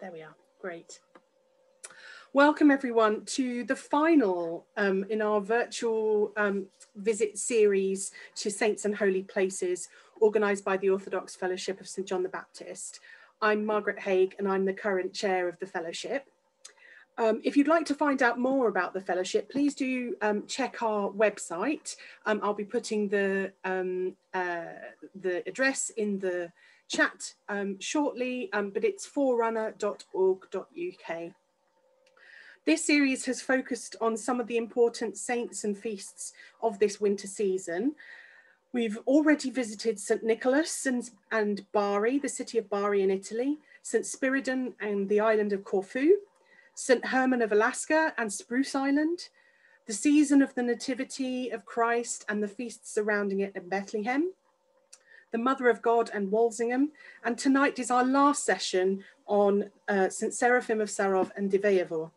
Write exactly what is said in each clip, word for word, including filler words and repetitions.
there we are, great. Welcome everyone to the final um, in our virtual um, visit series to Saints and Holy Places, organised by the Orthodox Fellowship of Saint John the Baptist. I'm Margaret Haig and I'm the current chair of the fellowship. Um, if you'd like to find out more about the fellowship, please do um, check our website. Um, I'll be putting the, um, uh, the address in the chat um, shortly, um, but it's forerunner dot org dot U K. This series has focused on some of the important saints and feasts of this winter season. We've already visited Saint Nicholas and, and Bari, the city of Bari in Italy, Saint Spiridon and the island of Corfu, Saint Herman of Alaska and Spruce Island, the season of the Nativity of Christ and the feasts surrounding it in Bethlehem, the Mother of God and Walsingham, and tonight is our last session on uh, Saint Seraphim of Sarov and Diveyevo.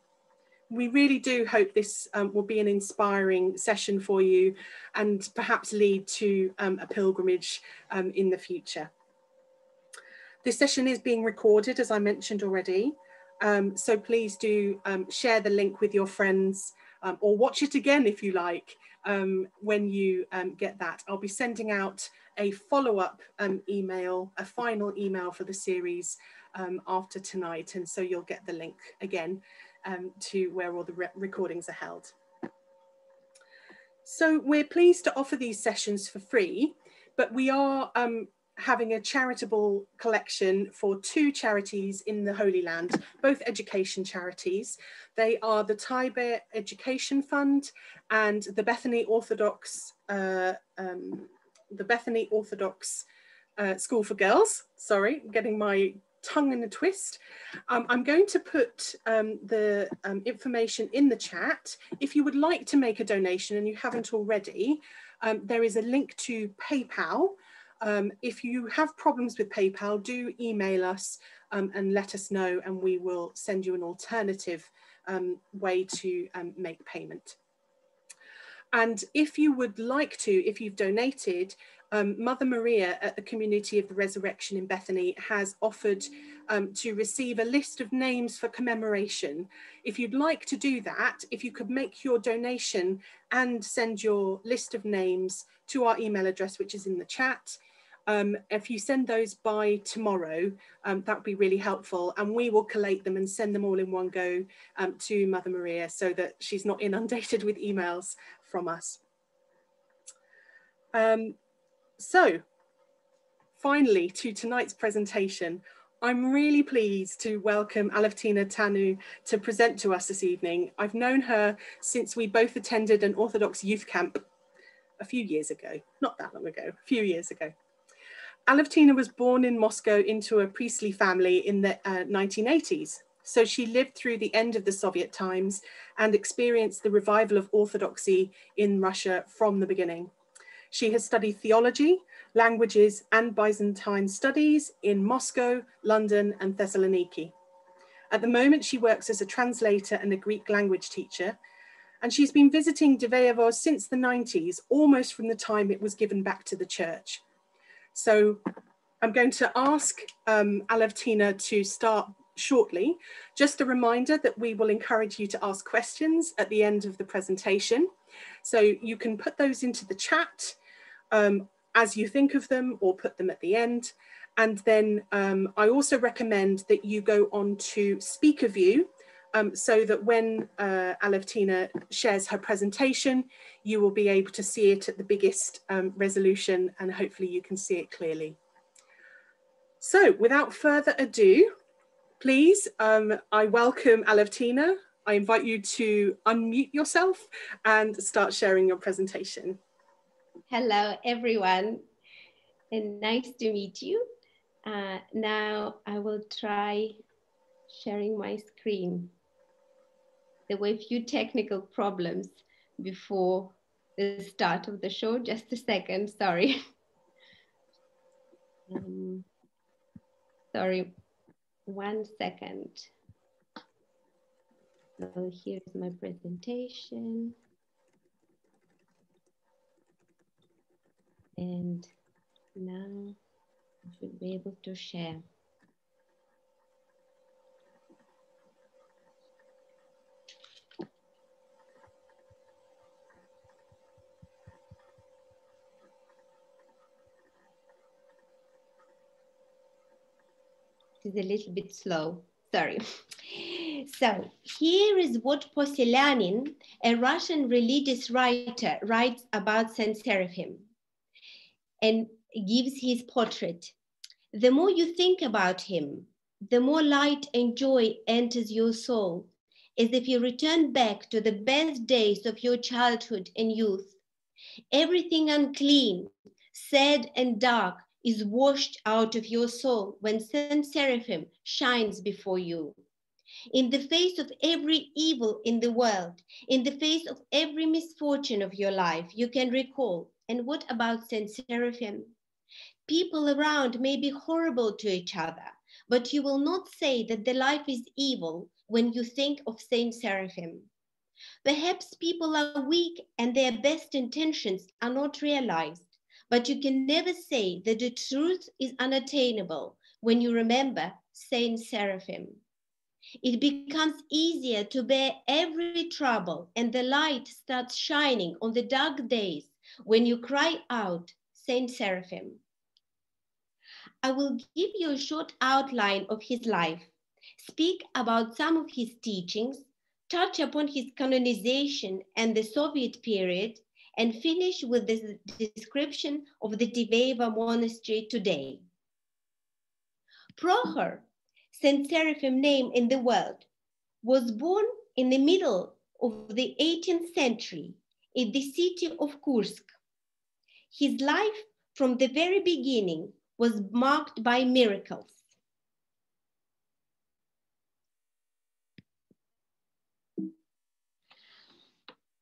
We really do hope this um, will be an inspiring session for you and perhaps lead to um, a pilgrimage um, in the future. This session is being recorded, as I mentioned already, um, so please do um, share the link with your friends um, or watch it again if you like um, when you um, get that. I'll be sending out a follow-up um, email, a final email for the series um, after tonight, and so you'll get the link again. Um, to where all the re recordings are held. So we're pleased to offer these sessions for free, but we are um, having a charitable collection for two charities in the Holy Land, both education charities. They are the Taibe Education Fund and the Bethany Orthodox, uh, um, the Bethany Orthodox uh, School for Girls. Sorry, I'm getting my tongue in a twist. Um, I'm going to put um, the um, information in the chat. If you would like to make a donation and you haven't already, um, there is a link to PayPal. Um, if you have problems with PayPal, do email us um, and let us know, and we will send you an alternative um, way to um, make payment. And if you would like to, if you've donated, Um, Mother Maria at the Community of the Resurrection in Bethany has offered um, to receive a list of names for commemoration. If you'd like to do that, if you could make your donation and send your list of names to our email address, which is in the chat, um, if you send those by tomorrow, um, that would be really helpful, and we will collate them and send them all in one go um, to Mother Maria so that she's not inundated with emails from us. Um, So, finally, to tonight's presentation. I'm really pleased to welcome Alevtina Tanu to present to us this evening. I've known her since we both attended an Orthodox youth camp a few years ago, not that long ago, a few years ago. Alevtina was born in Moscow into a priestly family in the uh, nineteen eighties. So she lived through the end of the Soviet times and experienced the revival of Orthodoxy in Russia from the beginning. She has studied theology, languages and Byzantine studies in Moscow, London and Thessaloniki. At the moment, she works as a translator and a Greek language teacher, and she's been visiting Diveyevo since the nineties, almost from the time it was given back to the church. So I'm going to ask um, Alevtina to start shortly. Just a reminder that we will encourage you to ask questions at the end of the presentation. So you can put those into the chat Um, as you think of them, or put them at the end. And then um, I also recommend that you go on to SpeakerView um, so that when uh, Alevtina shares her presentation, you will be able to see it at the biggest um, resolution, and hopefully you can see it clearly. So without further ado, please, um, I welcome Alevtina. I invite you to unmute yourself and start sharing your presentation. Hello, everyone, and nice to meet you. Uh, now I will try sharing my screen. There were a few technical problems before the start of the show. Just a second, sorry. Um, sorry, one second. So here's my presentation. And now I should be able to share. It's a little bit slow, sorry. So here is what Poselyanin, a Russian religious writer, writes about Saint Seraphim and gives his portrait. The more you think about him, the more light and joy enters your soul, as if you return back to the best days of your childhood and youth. Everything unclean, sad and dark is washed out of your soul when Saint Seraphim shines before you. In the face of every evil in the world, in the face of every misfortune of your life, you can recall, and what about Saint Seraphim? People around may be horrible to each other, but you will not say that the life is evil when you think of Saint Seraphim. Perhaps people are weak and their best intentions are not realized, but you can never say that the truth is unattainable when you remember Saint Seraphim. It becomes easier to bear every trouble, and the light starts shining on the dark days when you cry out, Saint Seraphim. I will give you a short outline of his life, speak about some of his teachings, touch upon his canonization and the Soviet period, and finish with the description of the Diveyevo Monastery today. Prokhor, Saint Seraphim's name in the world, was born in the middle of the eighteenth century in the city of Kursk. His life from the very beginning was marked by miracles.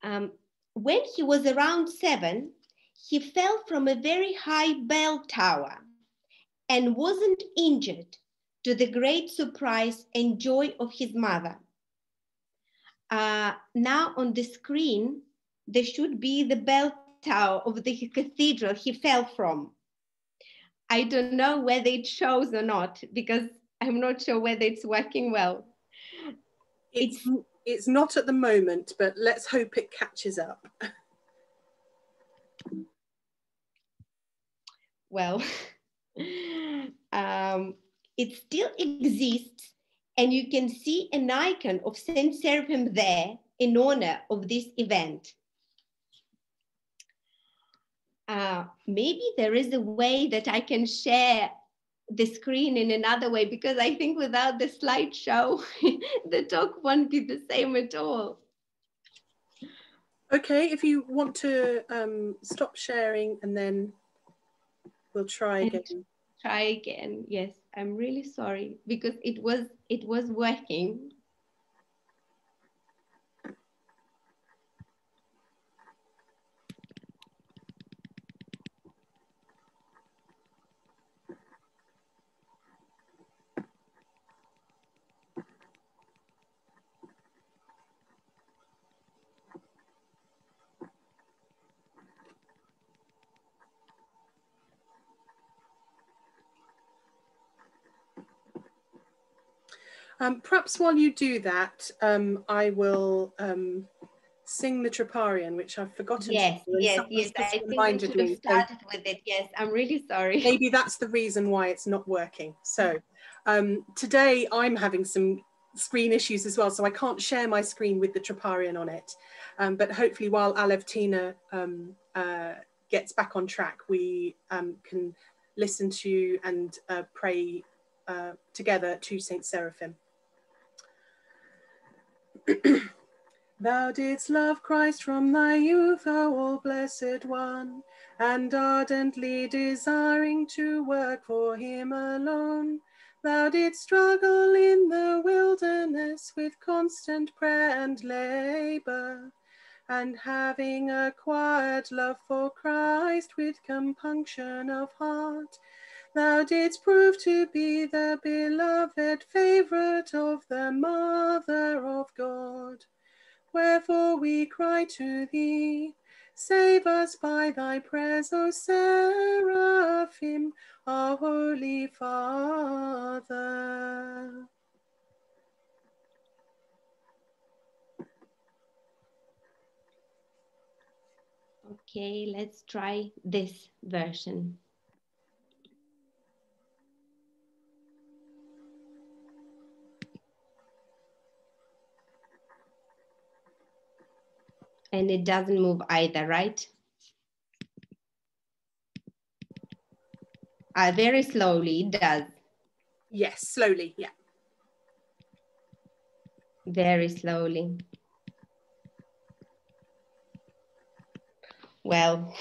Um, when he was around seven, he fell from a very high bell tower and wasn't injured, to the great surprise and joy of his mother. Uh, now on the screen, there should be the bell tower of the cathedral he fell from. I don't know whether it shows or not, because I'm not sure whether it's working well. It's, it's, it's not at the moment, but let's hope it catches up. Well, um, it still exists, and you can see an icon of Saint Seraphim there in honor of this event. Uh, maybe there is a way that I can share the screen in another way, because I think without the slideshow, the talk won't be the same at all. Okay, if you want to um, stop sharing, and then we'll try again. Try again. Yes, I'm really sorry, because it was it was working. Um, perhaps while you do that, um, I will um, sing the Troparion, which I've forgotten. Yes, to yes, yes. I think we should have started so, with it. Yes, I'm really sorry. Maybe that's the reason why it's not working. So um, today I'm having some screen issues as well, so I can't share my screen with the Troparion on it. Um, but hopefully while Alevtina um, uh, gets back on track, we um, can listen to and uh, pray uh, together to Saint Seraphim. Thou didst love Christ from thy youth, O all blessed one, and ardently desiring to work for him alone. Thou didst struggle in the wilderness with constant prayer and labour, and having acquired love for Christ with compunction of heart, thou didst prove to be the beloved favourite of the Mother of God. Wherefore we cry to thee, save us by thy prayers, O Seraphim, our Holy Father. Okay, let's try this version. and it doesn't move either, right? Uh, very slowly, it does. Yes, slowly, yeah. Very slowly. Well,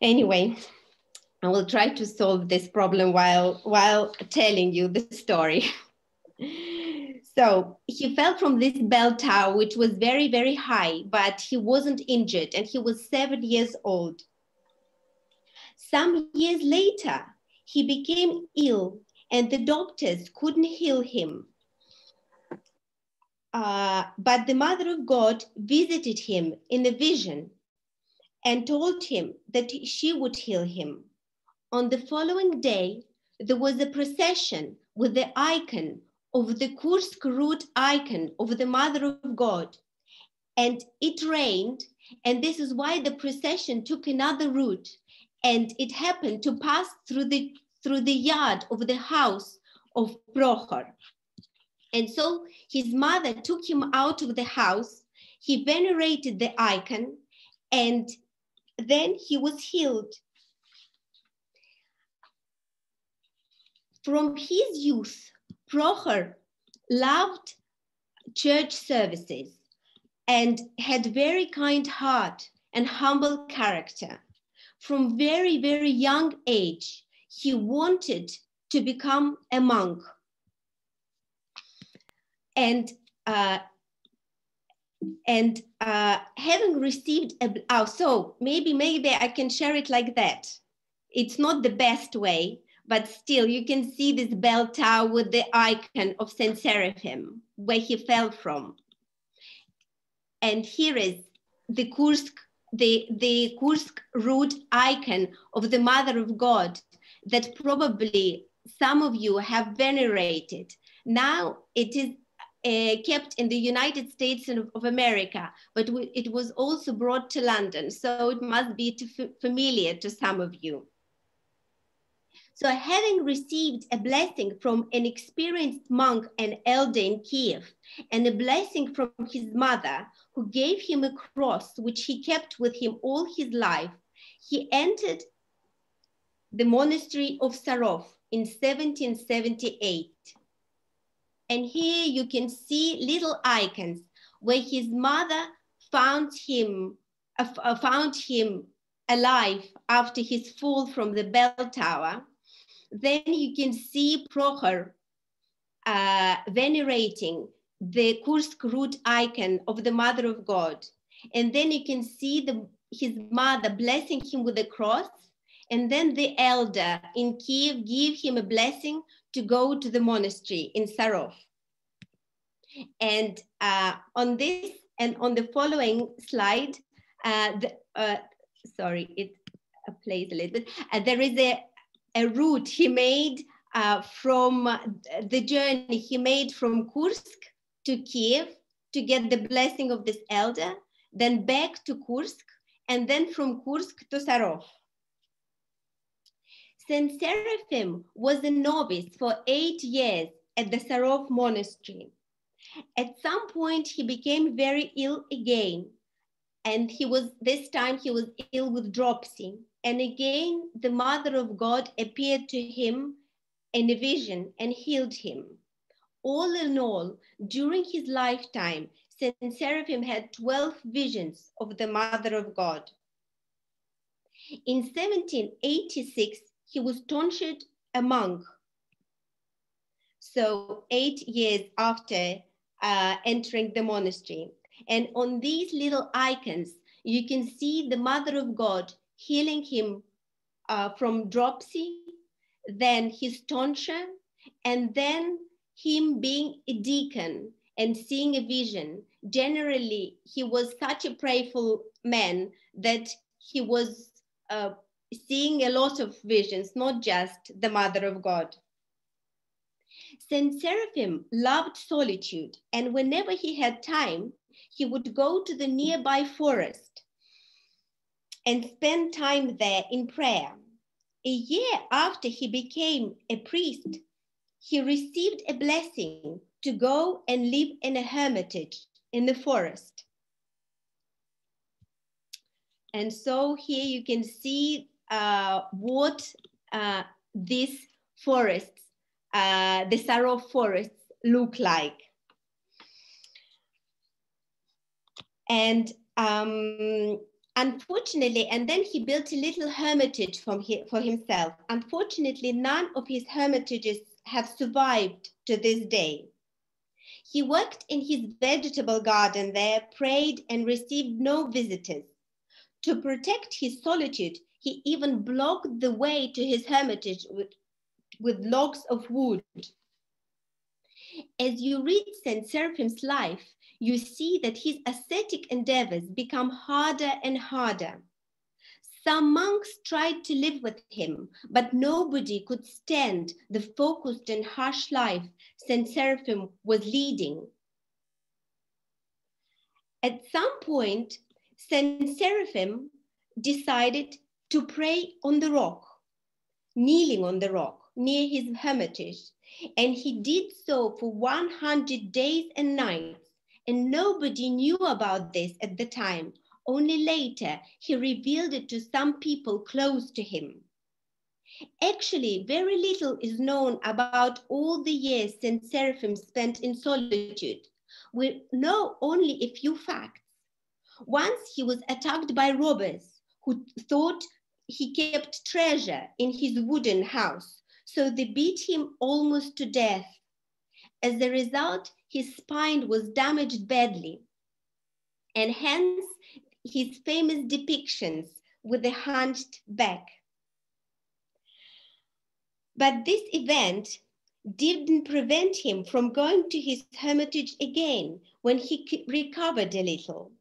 anyway, I will try to solve this problem while, while telling you the story. So he fell from this bell tower, which was very, very high, but he wasn't injured, and he was seven years old. Some years later, he became ill, and the doctors couldn't heal him. Uh, but the Mother of God visited him in a vision and told him that she would heal him. On the following day, there was a procession with the icon of the Kursk Root Icon of the Mother of God, and it rained, and this is why the procession took another route, and it happened to pass through the, through the yard of the house of Prokhor. And so his mother took him out of the house, he venerated the icon, and then he was healed. From his youth, Prokhor loved church services and had very kind heart and humble character. From very, very young age, he wanted to become a monk. And, uh, and uh, having received, a, oh, so maybe, maybe I can share it like that. It's not the best way, but still you can see this bell tower with the icon of Saint Seraphim, where he fell from. And here is the Kursk, the, the Kursk Root Icon of the Mother of God that probably some of you have venerated. Now it is uh, kept in the United States of America, but it was also brought to London. So it must be too familiar to some of you. So having received a blessing from an experienced monk and elder in Kiev, and a blessing from his mother, who gave him a cross, which he kept with him all his life, he entered the monastery of Sarov in seventeen seventy-eight. And here you can see little icons where his mother found him, uh, found him alive after his fall from the bell tower. Then you can see Prokhor uh, venerating the Kursk Root Icon of the Mother of God. And then you can see the, his mother blessing him with a cross. And then the elder in Kiev gave him a blessing to go to the monastery in Sarov. And uh, on this and on the following slide, uh, the, uh, sorry, it plays a little bit. Uh, there is a A route he made uh, from uh, the journey he made from Kursk to Kiev to get the blessing of this elder, then back to Kursk, and then from Kursk to Sarov. Saint Seraphim was a novice for eight years at the Sarov Monastery. At some point, he became very ill again, and he was this time he was ill with dropsy. And again, the Mother of God appeared to him in a vision and healed him. All in all, during his lifetime, Saint Seraphim had twelve visions of the Mother of God. In seventeen eighty-six, he was tonsured a monk. So eight years after uh, entering the monastery. And on these little icons, you can see the Mother of God healing him uh, from dropsy, then his tonsure, and then him being a deacon and seeing a vision. Generally, he was such a prayerful man that he was uh, seeing a lot of visions, not just the Mother of God. Saint Seraphim loved solitude, and whenever he had time, he would go to the nearby forest and spend time there in prayer. A year after he became a priest, he received a blessing to go and live in a hermitage in the forest. And so here you can see uh, what uh, these forests, uh, the Sarov forests, look like. And um, unfortunately, and then he built a little hermitage from he, for himself. Unfortunately, none of his hermitages have survived to this day. He worked in his vegetable garden there, prayed, and received no visitors. To protect his solitude, he even blocked the way to his hermitage with, with logs of wood. As you read Saint Seraphim's life, you see that his ascetic endeavors become harder and harder. Some monks tried to live with him, but nobody could stand the focused and harsh life Saint Seraphim was leading. At some point, Saint Seraphim decided to pray on the rock, kneeling on the rock near his hermitage, and he did so for one hundred days and nights. And nobody knew about this at the time. Only later, he revealed it to some people close to him. Actually, very little is known about all the years Saint Seraphim spent in solitude. We know only a few facts. Once he was attacked by robbers who thought he kept treasure in his wooden house, so they beat him almost to death. As a result, his spine was damaged badly, and hence his famous depictions with a hunched back. But this event didn't prevent him from going to his hermitage again when he recovered a little,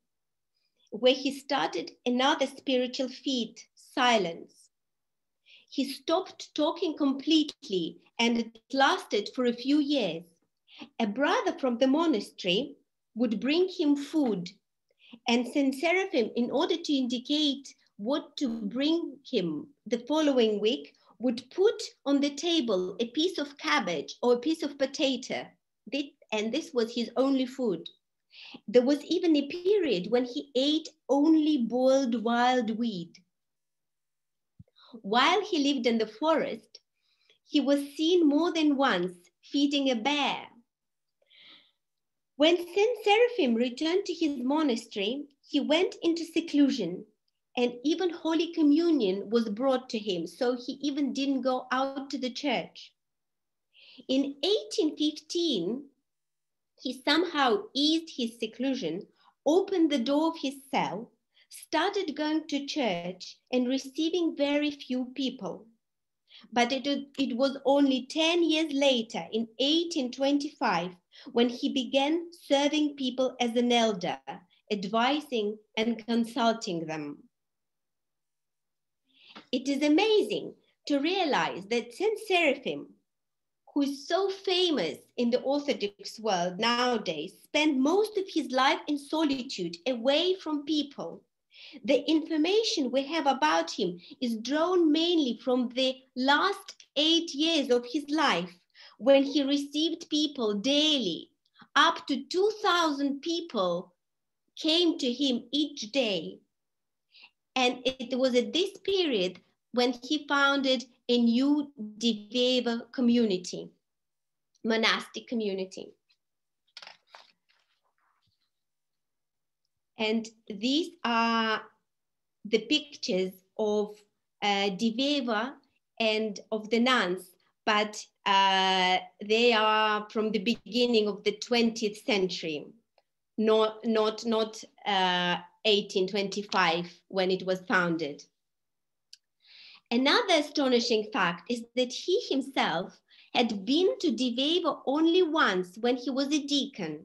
where he started another spiritual feat, silence. He stopped talking completely, and it lasted for a few years. A brother from the monastery would bring him food, and Saint Seraphim, in order to indicate what to bring him the following week, would put on the table a piece of cabbage or a piece of potato, and this was his only food. There was even a period when he ate only boiled wild wheat. While he lived in the forest, he was seen more than once feeding a bear. When Saint Seraphim returned to his monastery, he went into seclusion, and even Holy Communion was brought to him, so he even didn't go out to the church. In eighteen fifteen, he somehow eased his seclusion, opened the door of his cell, started going to church and receiving very few people. But it, it was only ten years later, in eighteen twenty-five, when he began serving people as an elder, advising and consulting them. It is amazing to realize that Saint Seraphim, who is so famous in the Orthodox world nowadays, spent most of his life in solitude, away from people. The information we have about him is drawn mainly from the last eight years of his life, when he received people daily. Up to two thousand people came to him each day. And it was at this period when he founded a new Diveyevo community, monastic community. And these are the pictures of uh, Diveyevo and of the nuns, but uh, they are from the beginning of the twentieth century, not, not, not uh, eighteen twenty-five when it was founded. Another astonishing fact is that he himself had been to Diveyevo only once when he was a deacon.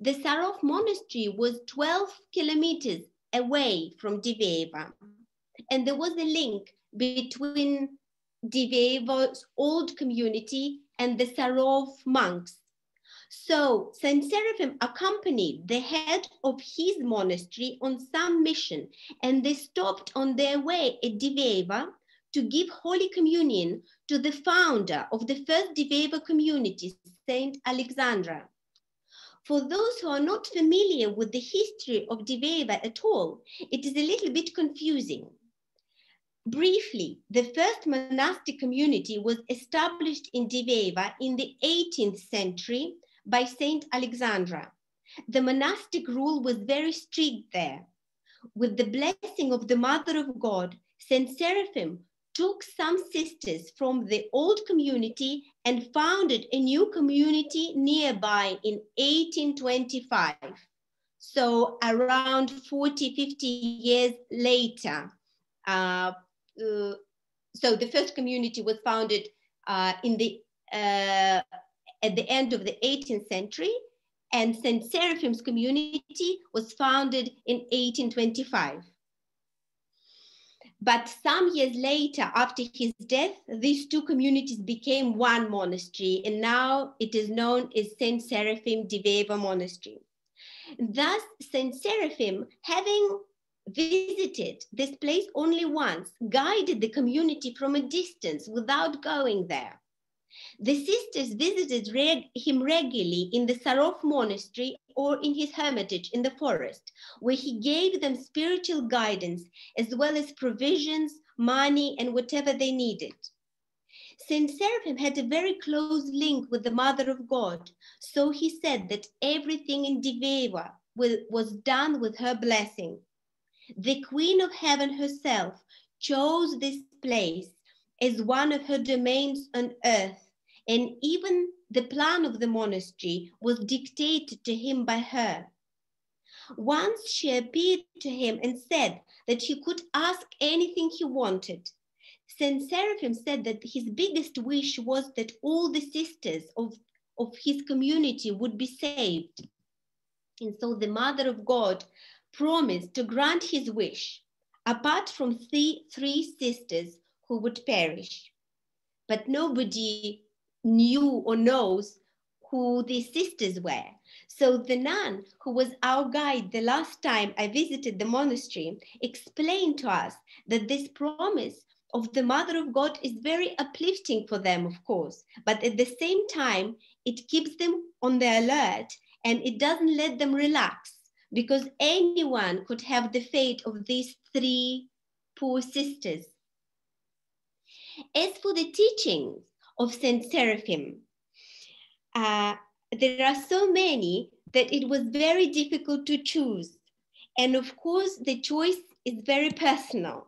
The Sarov Monastery was twelve kilometers away from Diveyevo, and there was a link between Diveyevo's old community and the Sarov monks. So Saint Seraphim accompanied the head of his monastery on some mission, and they stopped on their way at Diveyevo to give Holy Communion to the founder of the first Diveyevo community, Saint Alexandra. For those who are not familiar with the history of Diveyevo at all, it is a little bit confusing. Briefly, the first monastic community was established in Diveyevo in the eighteenth century by Saint Alexandra. The monastic rule was very strict there. With the blessing of the Mother of God, Saint Seraphim took some sisters from the old community and founded a new community nearby in eighteen twenty-five. So around forty, fifty years later. Uh, uh, so the first community was founded uh, in the, uh, at the end of the eighteenth century, and Saint Seraphim's community was founded in eighteen twenty-five. But some years later, after his death, these two communities became one monastery, and now it is known as Saint Seraphim Diveyevo Monastery. Thus, Saint Seraphim, having visited this place only once, guided the community from a distance without going there. The sisters visited reg him regularly in the Sarov Monastery or in his hermitage in the forest, where he gave them spiritual guidance as well as provisions, money, and whatever they needed. Saint Seraphim had a very close link with the Mother of God, so he said that everything in Diveyevo was done with her blessing. The Queen of Heaven herself chose this place as one of her domains on earth, and even the plan of the monastery was dictated to him by her. Once she appeared to him and said that he could ask anything he wanted. Saint Seraphim said that his biggest wish was that all the sisters of, of his community would be saved. And so the Mother of God promised to grant his wish, apart from three, three sisters who would perish. But nobody knew or knows who these sisters were. So the nun, who was our guide the last time I visited the monastery, explained to us that this promise of the Mother of God is very uplifting for them, of course, but at the same time, it keeps them on their alert and it doesn't let them relax, because anyone could have the fate of these three poor sisters. As for the teachings of Saint Seraphim, uh, there are so many that it was very difficult to choose. And of course, the choice is very personal.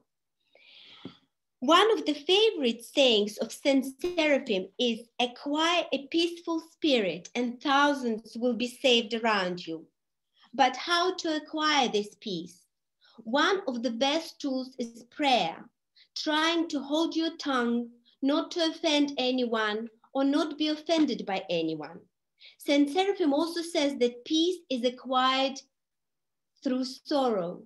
One of the favorite sayings of Saint Seraphim is, "Acquire a peaceful spirit and thousands will be saved around you." But how to acquire this peace? One of the best tools is prayer, trying to hold your tongue, not to offend anyone or not be offended by anyone. Saint Seraphim also says that peace is acquired through sorrow.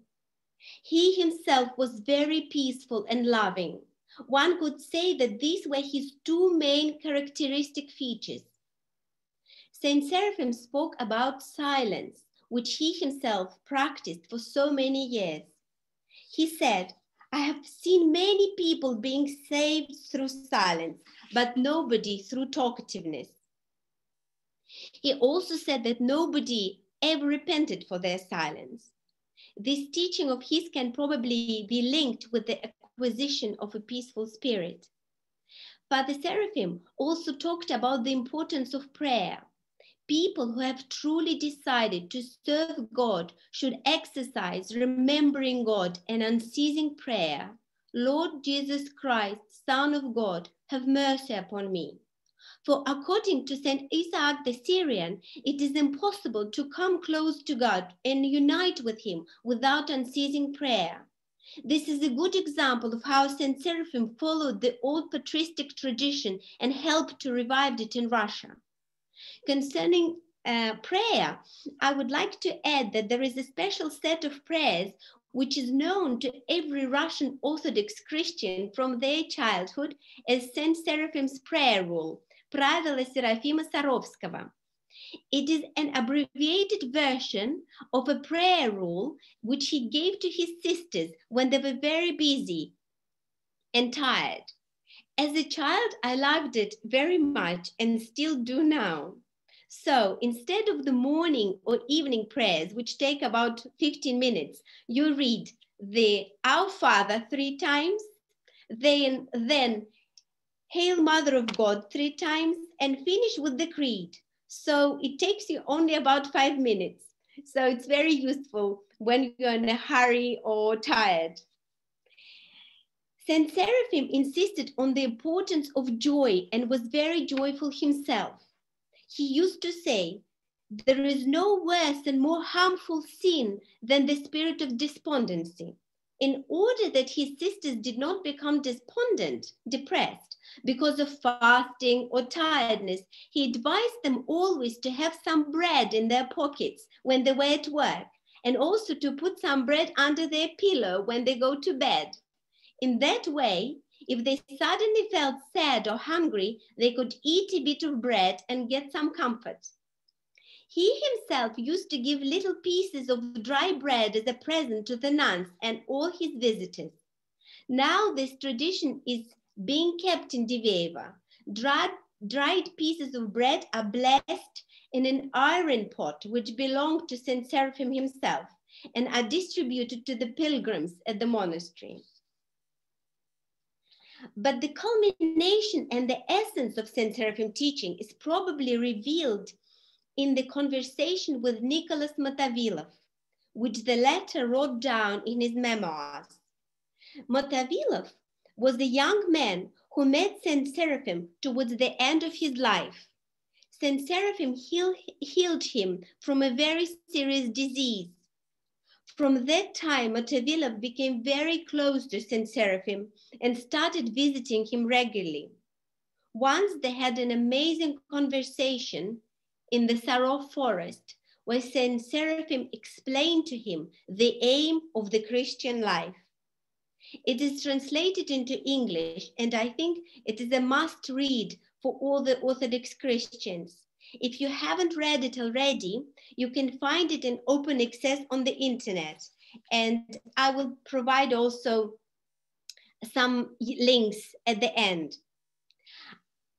He himself was very peaceful and loving. One could say that these were his two main characteristic features. Saint Seraphim spoke about silence, which he himself practiced for so many years. He said, "I have seen many people being saved through silence, but nobody through talkativeness." He also said that nobody ever repented for their silence. This teaching of his can probably be linked with the acquisition of a peaceful spirit. Father Seraphim also talked about the importance of prayer. People who have truly decided to serve God should exercise remembering God and unceasing prayer. "Lord Jesus Christ, Son of God, have mercy upon me." For according to Saint Isaac the Syrian, it is impossible to come close to God and unite with him without unceasing prayer. This is a good example of how Saint Seraphim followed the old patristic tradition and helped to revive it in Russia. Concerning uh, prayer, I would like to add that there is a special set of prayers which is known to every Russian Orthodox Christian from their childhood as Saint Seraphim's prayer rule, Pravila Serafima Sarovskого. It is an abbreviated version of a prayer rule which he gave to his sisters when they were very busy and tired. As a child, I loved it very much and still do now. So instead of the morning or evening prayers, which take about fifteen minutes, you read the Our Father three times, then, then Hail Mother of God three times, and finish with the creed. So it takes you only about five minutes. So it's very useful when you're in a hurry or tired. Saint Seraphim insisted on the importance of joy and was very joyful himself. He used to say, there is no worse and more harmful sin than the spirit of despondency. In order that his sisters did not become despondent, depressed, because of fasting or tiredness, he advised them always to have some bread in their pockets when they were at work, and also to put some bread under their pillow when they go to bed. In that way, if they suddenly felt sad or hungry, they could eat a bit of bread and get some comfort. He himself used to give little pieces of dry bread as a present to the nuns and all his visitors. Now this tradition is being kept in Diveyevo. Dried, dried pieces of bread are blessed in an iron pot which belonged to Saint Seraphim himself and are distributed to the pilgrims at the monastery. But the culmination and the essence of Saint Seraphim teaching is probably revealed in the conversation with Nicholas Motovilov, which the latter wrote down in his memoirs. Motovilov was a young man who met Saint Seraphim towards the end of his life. Saint Seraphim heal, healed him from a very serious disease. From that time, Motovilov became very close to Saint Seraphim and started visiting him regularly. Once they had an amazing conversation in the Sarov forest, where Saint Seraphim explained to him the aim of the Christian life. It is translated into English, and I think it is a must read for all the Orthodox Christians. If you haven't read it already, you can find it in open access on the internet. And I will provide also some links at the end.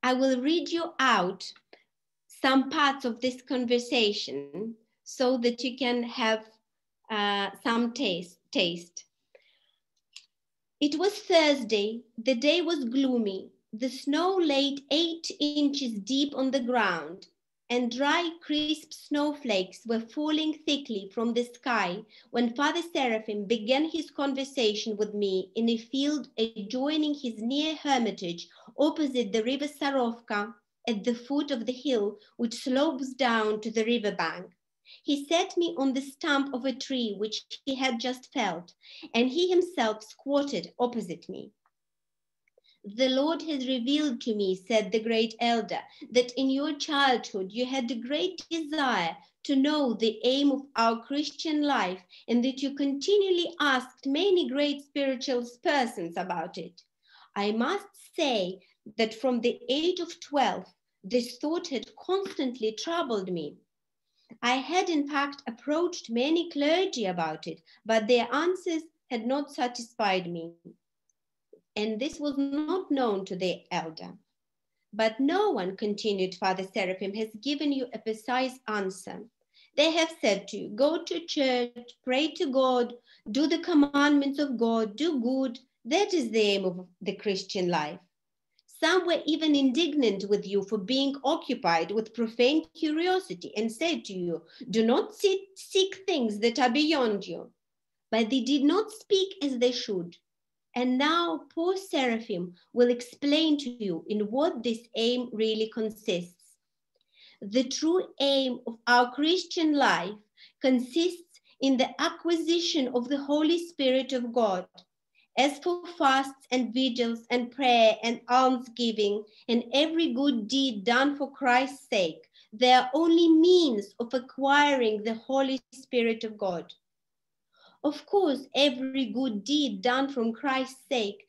I will read you out some parts of this conversation so that you can have uh, some taste, taste. It was Thursday, the day was gloomy. The snow laid eight inches deep on the ground, and dry, crisp snowflakes were falling thickly from the sky when Father Seraphim began his conversation with me in a field adjoining his near hermitage opposite the river Sarovka, at the foot of the hill which slopes down to the riverbank. He set me on the stump of a tree which he had just felled, and he himself squatted opposite me. The Lord has revealed to me, said the great elder, that in your childhood you had a great desire to know the aim of our Christian life, and that you continually asked many great spiritual persons about it. I must say that from the age of twelve, this thought had constantly troubled me. I had, in fact, approached many clergy about it, but their answers had not satisfied me. And this was not known to the elder. But no one, continued Father Seraphim, has given you a precise answer. They have said to you, go to church, pray to God, do the commandments of God, do good. That is the aim of the Christian life. Some were even indignant with you for being occupied with profane curiosity and said to you, do not seek things that are beyond you. But they did not speak as they should. And now poor Seraphim will explain to you in what this aim really consists. The true aim of our Christian life consists in the acquisition of the Holy Spirit of God. As for fasts and vigils and prayer and almsgiving and every good deed done for Christ's sake, they are only means of acquiring the Holy Spirit of God. Of course, every good deed done from Christ's sake,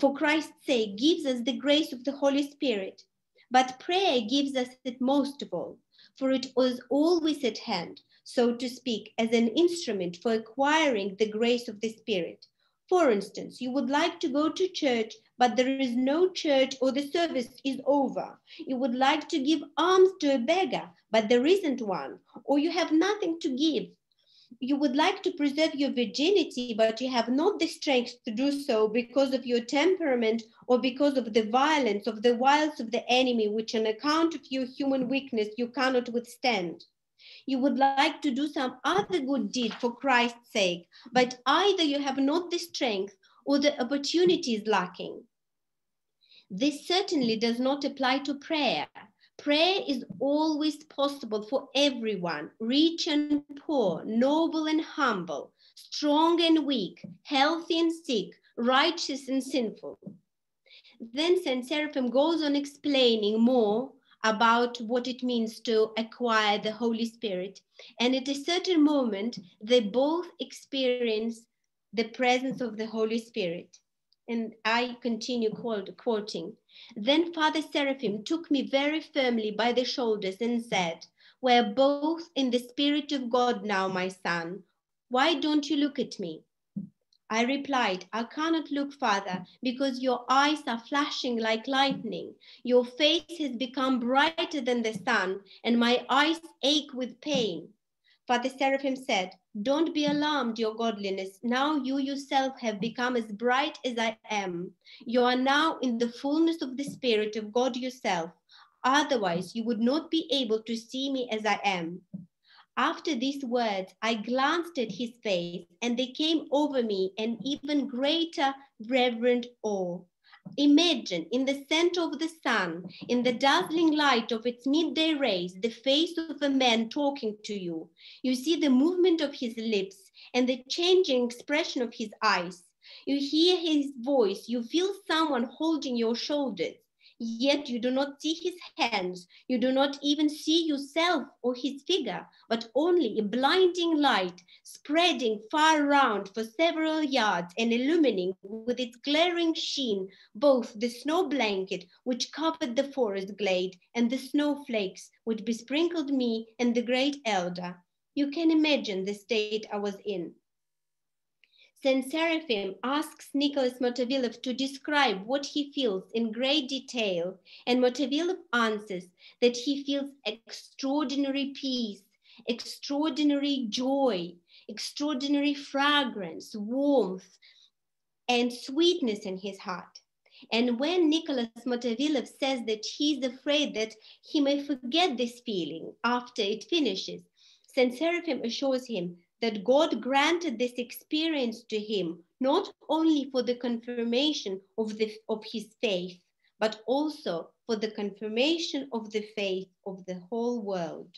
for Christ's sake, gives us the grace of the Holy Spirit. But prayer gives us it most of all, for it is always at hand, so to speak, as an instrument for acquiring the grace of the Spirit. For instance, you would like to go to church, but there is no church or the service is over. You would like to give alms to a beggar, but there isn't one, or you have nothing to give. You would like to preserve your virginity, but you have not the strength to do so because of your temperament or because of the violence of the wiles of the enemy, which on account of your human weakness you cannot withstand. You would like to do some other good deed for Christ's sake, but either you have not the strength or the opportunity is lacking. This certainly does not apply to prayer. Prayer is always possible for everyone, rich and poor, noble and humble, strong and weak, healthy and sick, righteous and sinful. Then Saint Seraphim goes on explaining more about what it means to acquire the Holy Spirit. And at a certain moment, they both experience the presence of the Holy Spirit. And I continue quote, quoting. Then Father Seraphim took me very firmly by the shoulders and said, "We are both in the Spirit of God now, my son. Why don't you look at me?" I replied, "I cannot look, Father, because your eyes are flashing like lightning. Your face has become brighter than the sun, and my eyes ache with pain." Father Seraphim said, "Don't be alarmed, your godliness. Now you yourself have become as bright as I am. You are now in the fullness of the Spirit of God yourself. Otherwise, you would not be able to see me as I am." After these words, I glanced at his face, and they came over me an even greater reverent awe. Imagine, in the center of the sun, in the dazzling light of its midday rays, the face of a man talking to you. You see the movement of his lips and the changing expression of his eyes. You hear his voice, you feel someone holding your shoulders. Yet you do not see his hands, you do not even see yourself or his figure, but only a blinding light spreading far around for several yards and illumining with its glaring sheen both the snow blanket which covered the forest glade and the snowflakes which besprinkled me and the great elder. You can imagine the state I was in. Saint Seraphim asks Nicholas Motovilov to describe what he feels in great detail, and Motovilov answers that he feels extraordinary peace, extraordinary joy, extraordinary fragrance, warmth, and sweetness in his heart. And when Nicholas Motovilov says that he is afraid that he may forget this feeling after it finishes, Saint Seraphim assures him that God granted this experience to him, not only for the confirmation of, the, of his faith, but also for the confirmation of the faith of the whole world.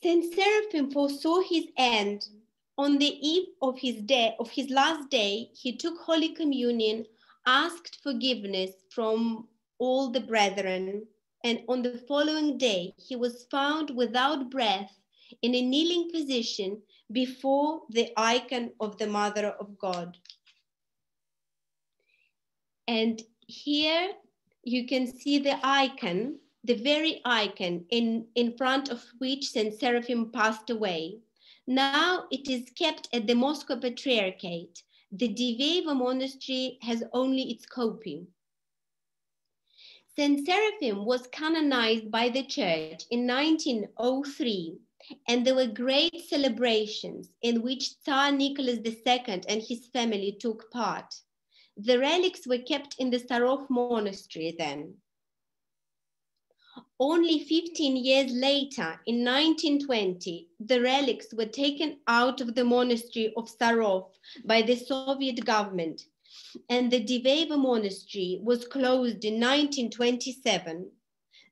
Saint Seraphim foresaw his end. On the eve of his, day, of his last day, he took Holy Communion, asked forgiveness from all the brethren, and on the following day, he was found without breath in a kneeling position before the icon of the Mother of God. And here you can see the icon, the very icon in, in front of which Saint Seraphim passed away. Now it is kept at the Moscow Patriarchate. The Diveyevo Monastery has only its copy. Saint Seraphim was canonized by the church in nineteen oh three, and there were great celebrations in which Tsar Nicholas the Second and his family took part. The relics were kept in the Sarov Monastery then. Only fifteen years later, in nineteen twenty, the relics were taken out of the monastery of Sarov by the Soviet government, and the Diveyevo Monastery was closed in nineteen twenty-seven.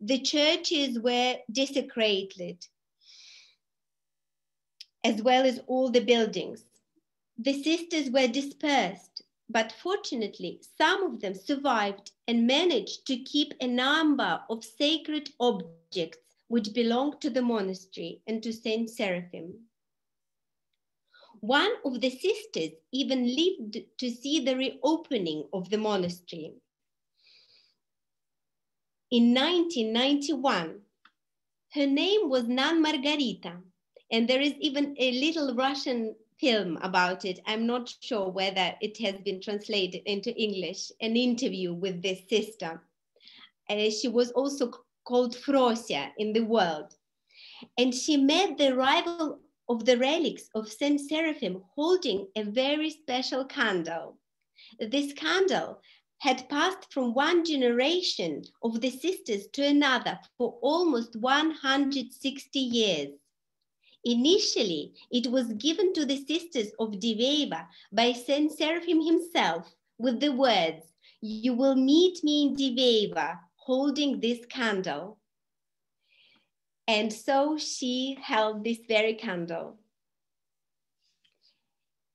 The churches were desecrated, as well as all the buildings. The sisters were dispersed, but fortunately, some of them survived and managed to keep a number of sacred objects which belonged to the monastery and to Saint Seraphim. One of the sisters even lived to see the reopening of the monastery. In nineteen ninety-one, her name was Nun Margarita, And there is even a little Russian film about it. I'm not sure whether it has been translated into English, an interview with this sister. Uh, she was also called Frosia in the world. And she met the arrival of the relics of Saint Seraphim holding a very special candle. This candle had passed from one generation of the sisters to another for almost one hundred sixty years. Initially, it was given to the sisters of Diveyevo by Saint Seraphim himself with the words, "You will meet me in Diveyevo holding this candle." And so she held this very candle.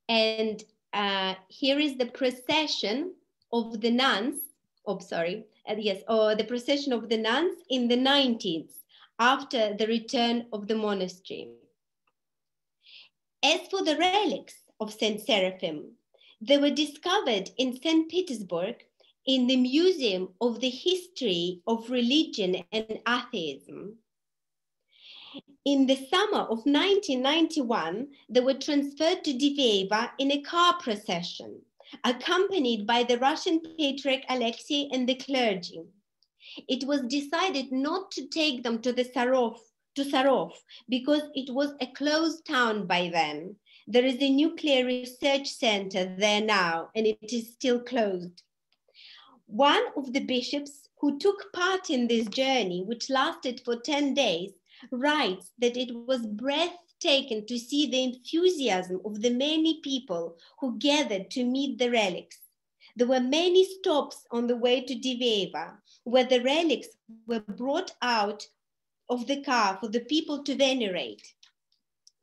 And uh, here is the procession of the nuns, oh, sorry, uh, yes, or oh, the procession of the nuns in the nineties after the return of the monastery. As for the relics of Saint Seraphim, they were discovered in Saint Petersburg in the Museum of the History of Religion and Atheism. In the summer of nineteen ninety-one, they were transferred to Diveyevo in a car procession, accompanied by the Russian Patriarch Alexei and the clergy. It was decided not to take them to the Sarov, to Sarov, because it was a closed town by then. There is a nuclear research center there now, and it is still closed. One of the bishops who took part in this journey, which lasted for ten days, writes that it was breathtaking to see the enthusiasm of the many people who gathered to meet the relics. There were many stops on the way to Diveyevo, where the relics were brought out of the car for the people to venerate.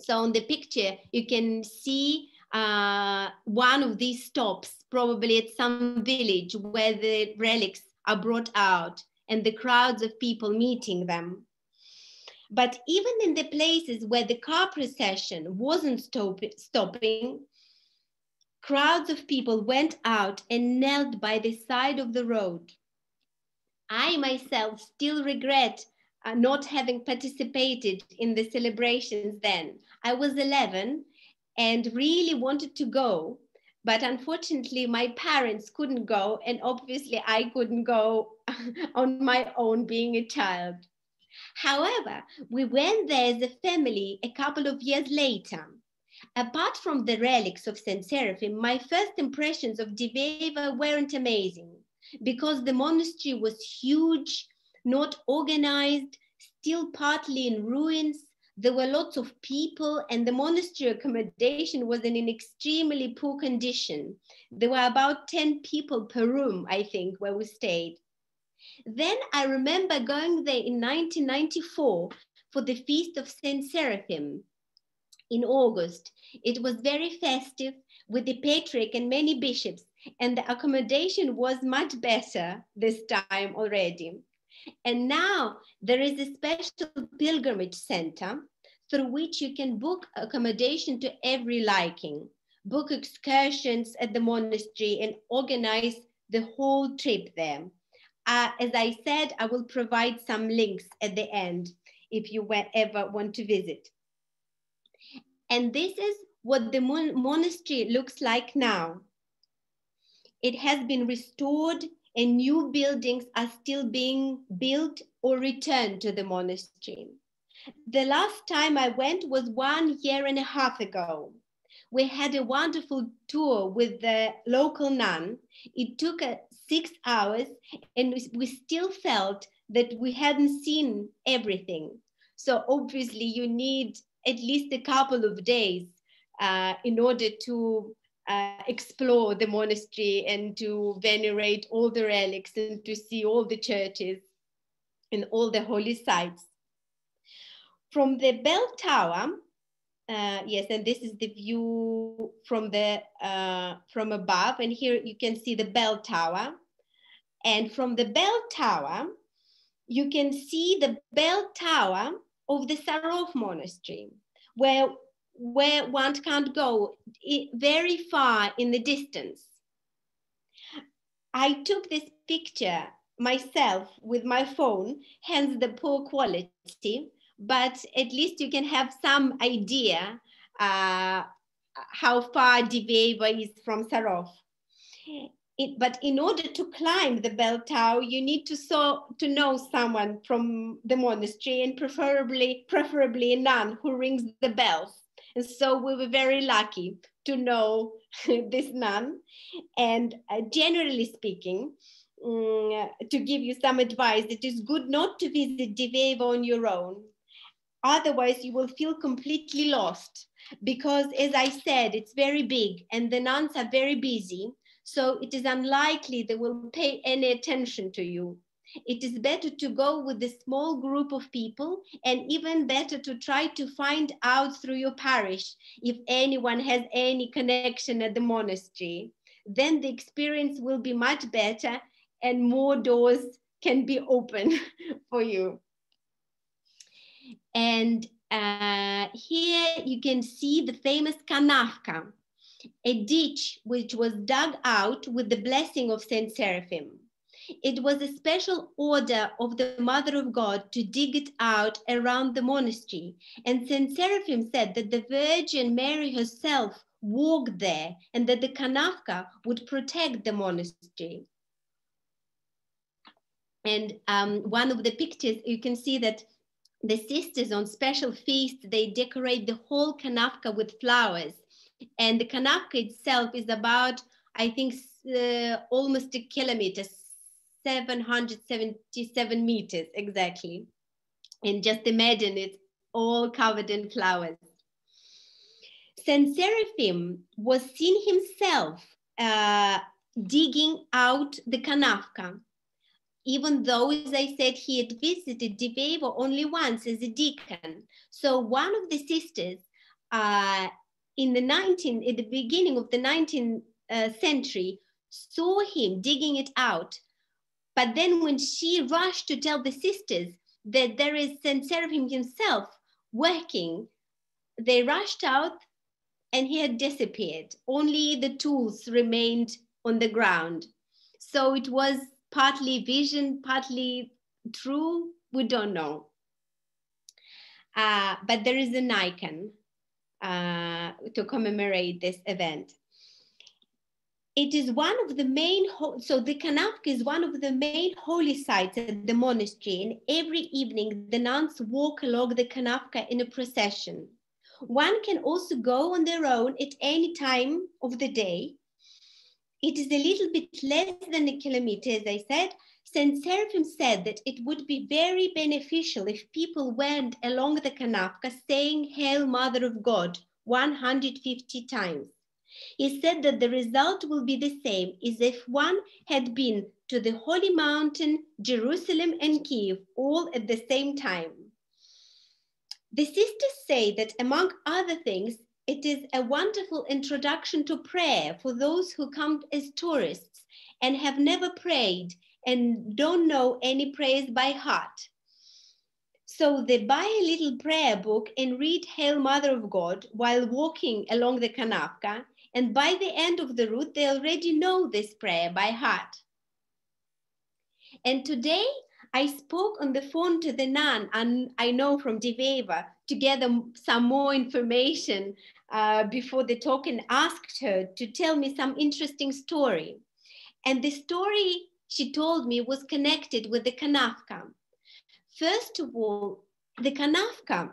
So on the picture, you can see uh, one of these stops, probably at some village where the relics are brought out and the crowds of people meeting them. But even in the places where the car procession wasn't stop stopping, crowds of people went out and knelt by the side of the road. I myself still regret uh, not having participated in the celebrations then. I was eleven and really wanted to go, but unfortunately my parents couldn't go, and obviously I couldn't go on my own being a child. However, we went there as a family a couple of years later. Apart from the relics of Saint Seraphim, my first impressions of Diveyevo weren't amazing, because the monastery was huge, not organized, still partly in ruins. There were lots of people, and the monastery accommodation was in an extremely poor condition. There were about ten people per room, I think, where we stayed. Then I remember going there in nineteen ninety-four for the feast of Saint Seraphim in August. It was very festive with the patriarch and many bishops, and the accommodation was much better this time already. And now there is a special pilgrimage center through which you can book accommodation to every liking, book excursions at the monastery, and organize the whole trip there. Uh, as I said, I will provide some links at the end if you ever want to visit. And this is what the mon monastery looks like now. It has been restored, and new buildings are still being built or returned to the monastery. The last time I went was one year and a half ago. We had a wonderful tour with the local nun. It took uh, six hours, and we still felt that we hadn't seen everything. So obviously you need at least a couple of days uh, in order to uh, explore the monastery and to venerate all the relics and to see all the churches and all the holy sites. From the bell tower, Uh, yes, and this is the view from the uh, from above, and here you can see the bell tower. And from the bell tower, you can see the bell tower of the Sarov Monastery, where where one can't go very far in the distance. I took this picture myself with my phone, hence the poor quality. but at least you can have some idea uh, how far Diveyevo is from Sarov. It, but in order to climb the bell tower, you need to, so, to know someone from the monastery, and preferably, preferably a nun who rings the bells. And so we were very lucky to know this nun. And uh, generally speaking, um, to give you some advice, it is good not to visit Diveyevo on your own. Otherwise, you will feel completely lost, because as I said, it's very big and the nuns are very busy. So it is unlikely they will pay any attention to you. It is better to go with a small group of people, and even better to try to find out through your parish if anyone has any connection at the monastery. Then the experience will be much better and more doors can be open for you. And uh, here you can see the famous Kanavka, a ditch which was dug out with the blessing of Saint Seraphim. It was a special order of the Mother of God to dig it out around the monastery. And Saint Seraphim said that the Virgin Mary herself walked there, and that the Kanavka would protect the monastery. And um, one of the pictures, you can see that the sisters on special feasts, they decorate the whole Kanavka with flowers. And the Kanavka itself is about, I think, uh, almost a kilometer, seven hundred seventy-seven meters exactly. And just imagine, it's all covered in flowers. Saint Seraphim was seen himself uh, digging out the Kanavka, even though, as I said, he had visited Diveyevo only once as a deacon. So one of the sisters, uh, in the nineteen, at the beginning of the nineteenth uh, century, saw him digging it out. But then when she rushed to tell the sisters that there is Saint Seraphim himself working, they rushed out and he had disappeared. Only the tools remained on the ground. So it was partly vision, partly true, we don't know. Uh, but there is an icon uh, to commemorate this event. It is one of the main, so the Kanavka is one of the main holy sites at the monastery, and every evening the nuns walk along the Kanavka in a procession. One can also go on their own at any time of the day. It is a little bit less than a kilometer, as I said. Saint Seraphim said that it would be very beneficial if people went along the Kanavka saying, "Hail, Mother of God," one hundred fifty times. He said that the result will be the same as if one had been to the Holy Mountain, Jerusalem, and Kiev all at the same time. The sisters say that, among other things, it is a wonderful introduction to prayer for those who come as tourists and have never prayed and don't know any prayers by heart. So they buy a little prayer book and read "Hail, Mother of God" while walking along the Kanavka. And by the end of the route, they already know this prayer by heart. And today I spoke on the phone to the nun, and I know from Diveyevo, to gather some more information uh, before the talk, and asked her to tell me some interesting story. And the story she told me was connected with the Kanavka. First of all, the Kanavka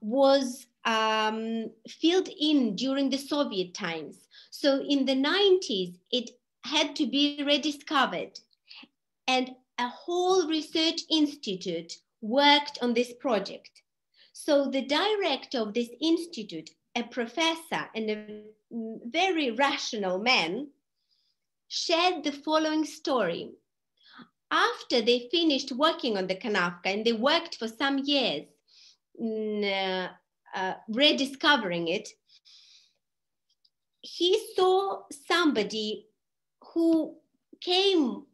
was Um, filled in during the Soviet times. So in the nineties, it had to be rediscovered. And a whole research institute worked on this project. So the director of this institute, a professor and a very rational man, shared the following story. After they finished working on the Kanavka, and they worked for some years, in, uh, Uh, rediscovering it, he saw somebody who came,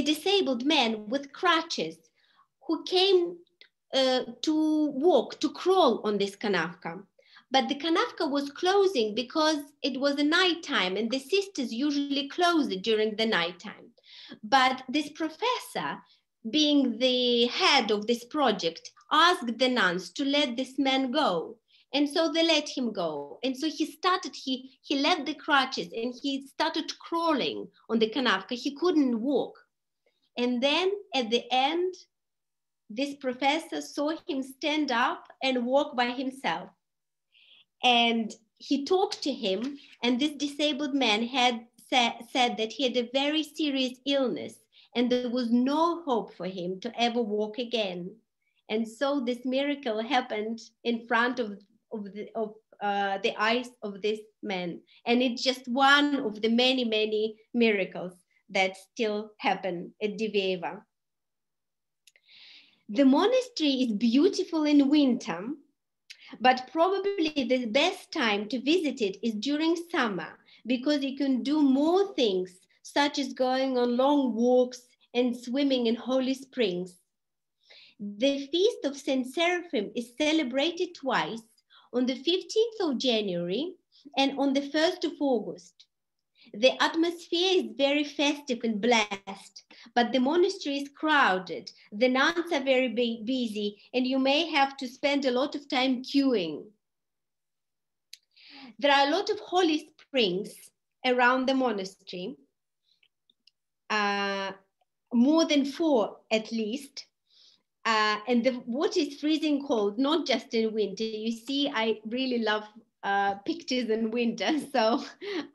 a disabled man with crutches, who came uh, to walk, to crawl on this Kanavka. But the Kanavka was closing because it was a nighttime, and the sisters usually close it during the nighttime. But this professor, being the head of this project, asked the nuns to let this man go. And so they let him go. And so he started, he, he left the crutches and he started crawling on the kanavka. He couldn't walk. And then at the end, this professor saw him stand up and walk by himself. And he talked to him. And this disabled man had sa said that he had a very serious illness and there was no hope for him to ever walk again. And so this miracle happened in front of of the, of, uh, the eyes of this man. And it's just one of the many, many miracles that still happen at Diveyevo. The monastery is beautiful in winter, but probably the best time to visit it is during summer, because you can do more things, such as going on long walks and swimming in holy springs. The feast of Saint Seraphim is celebrated twice, on the fifteenth of January and on the first of August. The atmosphere is very festive and blessed, but the monastery is crowded. The nuns are very busy and you may have to spend a lot of time queuing. There are a lot of holy springs around the monastery, uh, more than four at least. Uh, and the water is freezing cold, not just in winter. You see, I really love uh, pictures in winter, so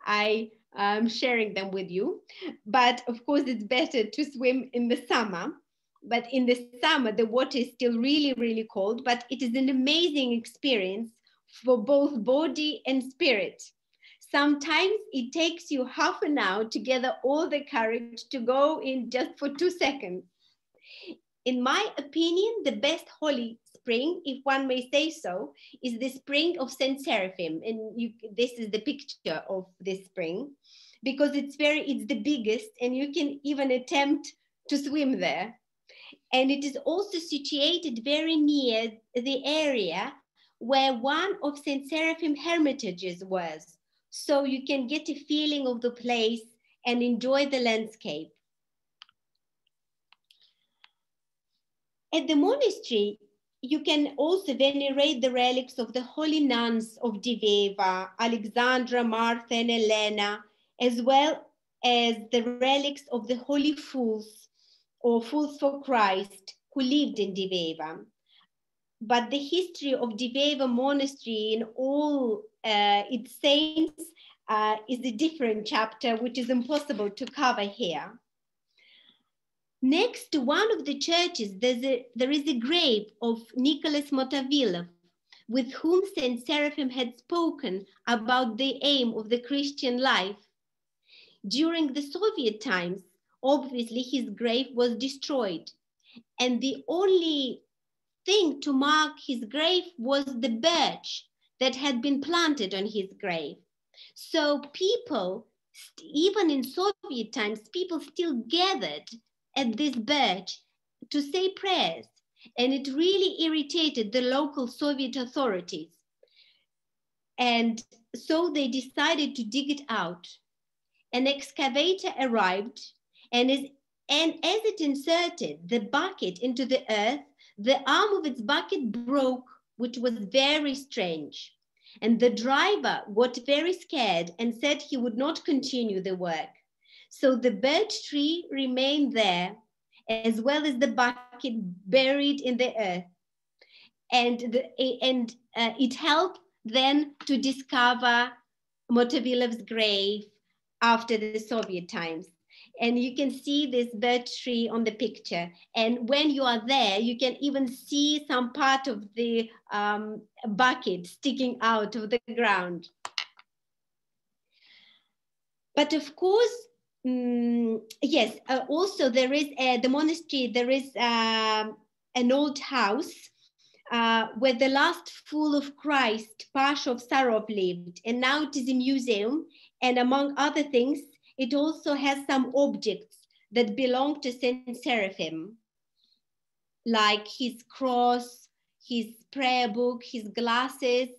I am sharing them with you. But of course, it's better to swim in the summer. But in the summer, the water is still really, really cold, but it is an amazing experience for both body and spirit. Sometimes it takes you half an hour to gather all the courage to go in just for two seconds. In my opinion, the best holy spring, if one may say so, is the spring of Saint Seraphim. And you, this is the picture of this spring, because it's very, it's the biggest and you can even attempt to swim there. And it is also situated very near the area where one of Saint Seraphim hermitages was. So you can get a feeling of the place and enjoy the landscape. At the monastery, you can also venerate the relics of the holy nuns of Diveyevo, Alexandra, Martha, and Elena, as well as the relics of the holy fools or fools for Christ who lived in Diveyevo. But the history of Diveyevo Monastery and all uh, its saints uh, is a different chapter, which is impossible to cover here. Next to one of the churches, there's a, there is a grave of Nicholas Motovilov, with whom Saint Seraphim had spoken about the aim of the Christian life. During the Soviet times, obviously his grave was destroyed. And the only thing to mark his grave was the birch that had been planted on his grave. So people, even in Soviet times, people still gathered at this birch to say prayers, and it really irritated the local Soviet authorities. And so they decided to dig it out. An excavator arrived, and as, and as it inserted the bucket into the earth, the arm of its bucket broke, which was very strange. And the driver got very scared and said he would not continue the work. So the birch tree remained there, as well as the bucket buried in the earth. And, the, and uh, it helped then to discover Motovilov's grave after the Soviet times. And you can see this birch tree on the picture. And when you are there, you can even see some part of the um, bucket sticking out of the ground. But of course, Mm, yes, uh, also there is uh, the monastery, there is uh, an old house uh, where the last fool of Christ, Pasha of Sarov, lived, and now it is a museum, and among other things, it also has some objects that belong to Saint Seraphim, like his cross, his prayer book, his glasses,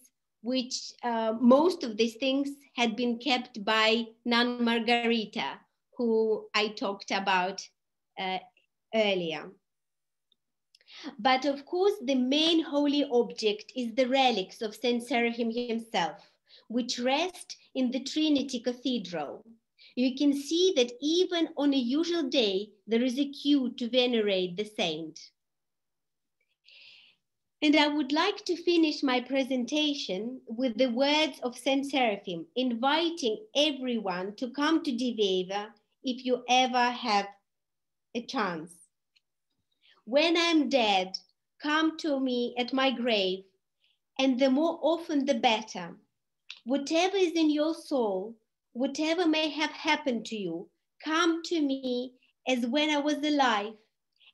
which uh, most of these things had been kept by Nun Margarita, who I talked about uh, earlier. But of course, the main holy object is the relics of Saint Seraphim himself, which rest in the Trinity Cathedral. You can see that even on a usual day, there is a queue to venerate the saint. And I would like to finish my presentation with the words of Saint Seraphim, inviting everyone to come to Diveyevo if you ever have a chance. When I am dead, come to me at my grave, and the more often the better. Whatever is in your soul, whatever may have happened to you, come to me as when I was alive,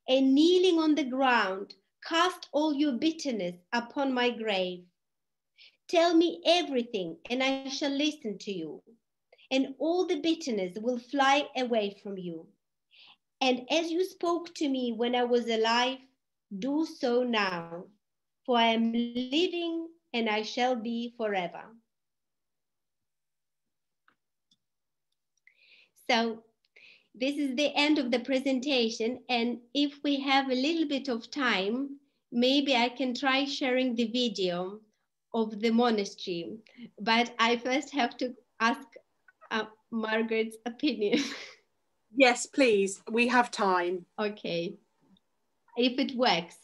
and kneeling on the ground, cast all your bitterness upon my grave. Tell me everything, and I shall listen to you, and all the bitterness will fly away from you. And as you spoke to me when I was alive, do so now, for I am living and I shall be forever. So this is the end of the presentation. And if we have a little bit of time, maybe I can try sharing the video of the monastery, but I first have to ask uh, Margaret's opinion. Yes, please, we have time. Okay, if it works.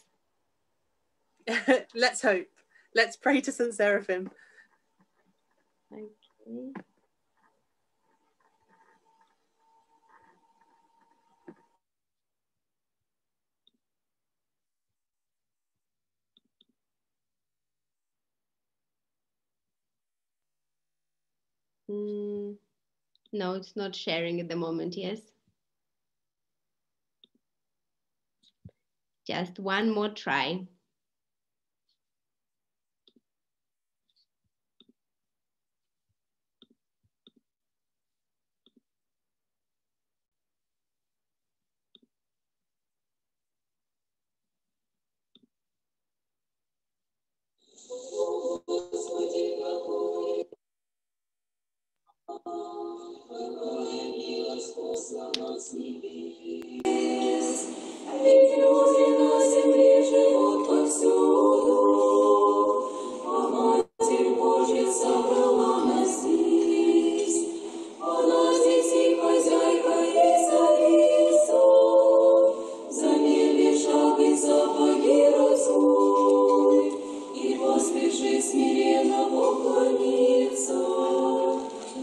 Let's hope. Let's pray to Saint Seraphim. Okay. Mm, no, it's not sharing at the moment, yes? Just one more try.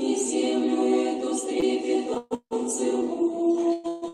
Землю эту стрепетом целую.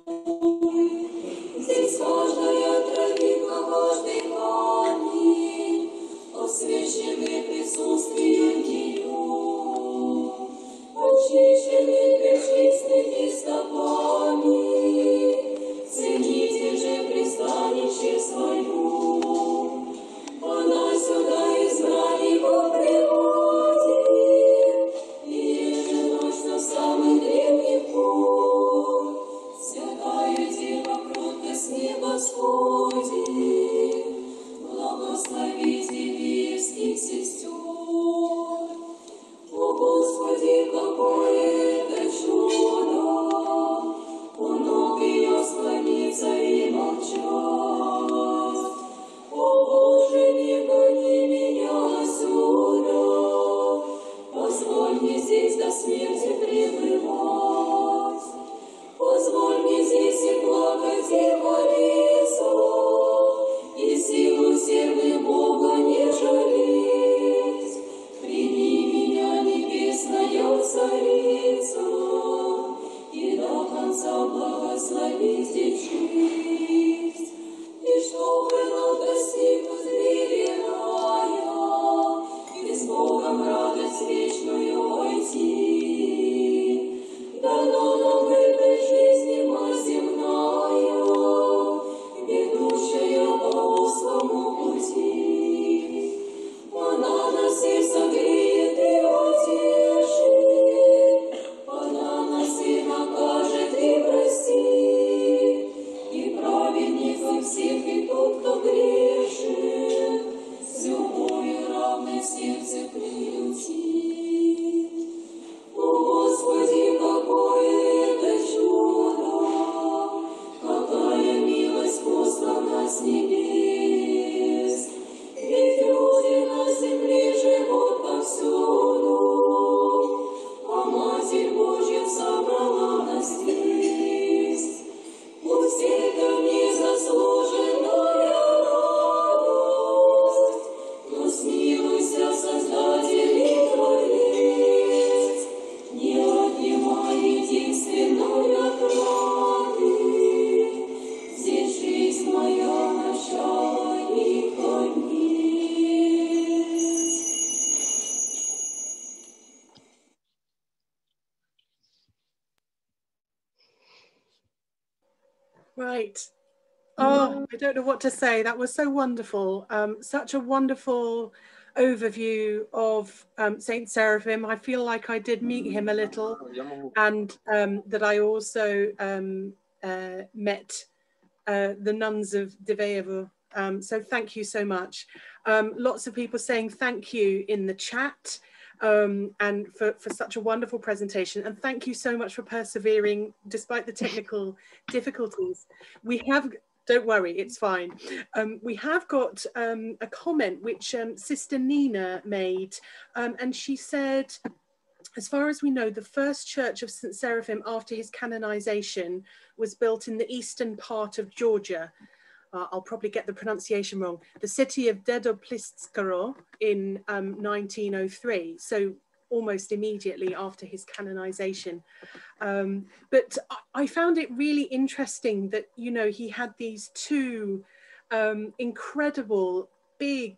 Right. Oh, I don't know what to say. That was so wonderful. Um, such a wonderful overview of um, Saint Seraphim. I feel like I did meet him a little, and um, that I also um, uh, met uh, the nuns of Diveyevo. Um, so thank you so much. Um, lots of people saying thank you in the chat. Um, and for, for such a wonderful presentation, and thank you so much for persevering despite the technical difficulties. We have, don't worry, it's fine. Um, we have got um, a comment which um, Sister Nina made, um, and she said, as far as we know, the first church of Saint Seraphim after his canonization was built in the eastern part of Georgia. Uh, I'll probably get the pronunciation wrong, the city of Dedoplistskoro in um, nineteen oh three, so almost immediately after his canonization. Um, but I, I found it really interesting that, you know, he had these two um, incredible, big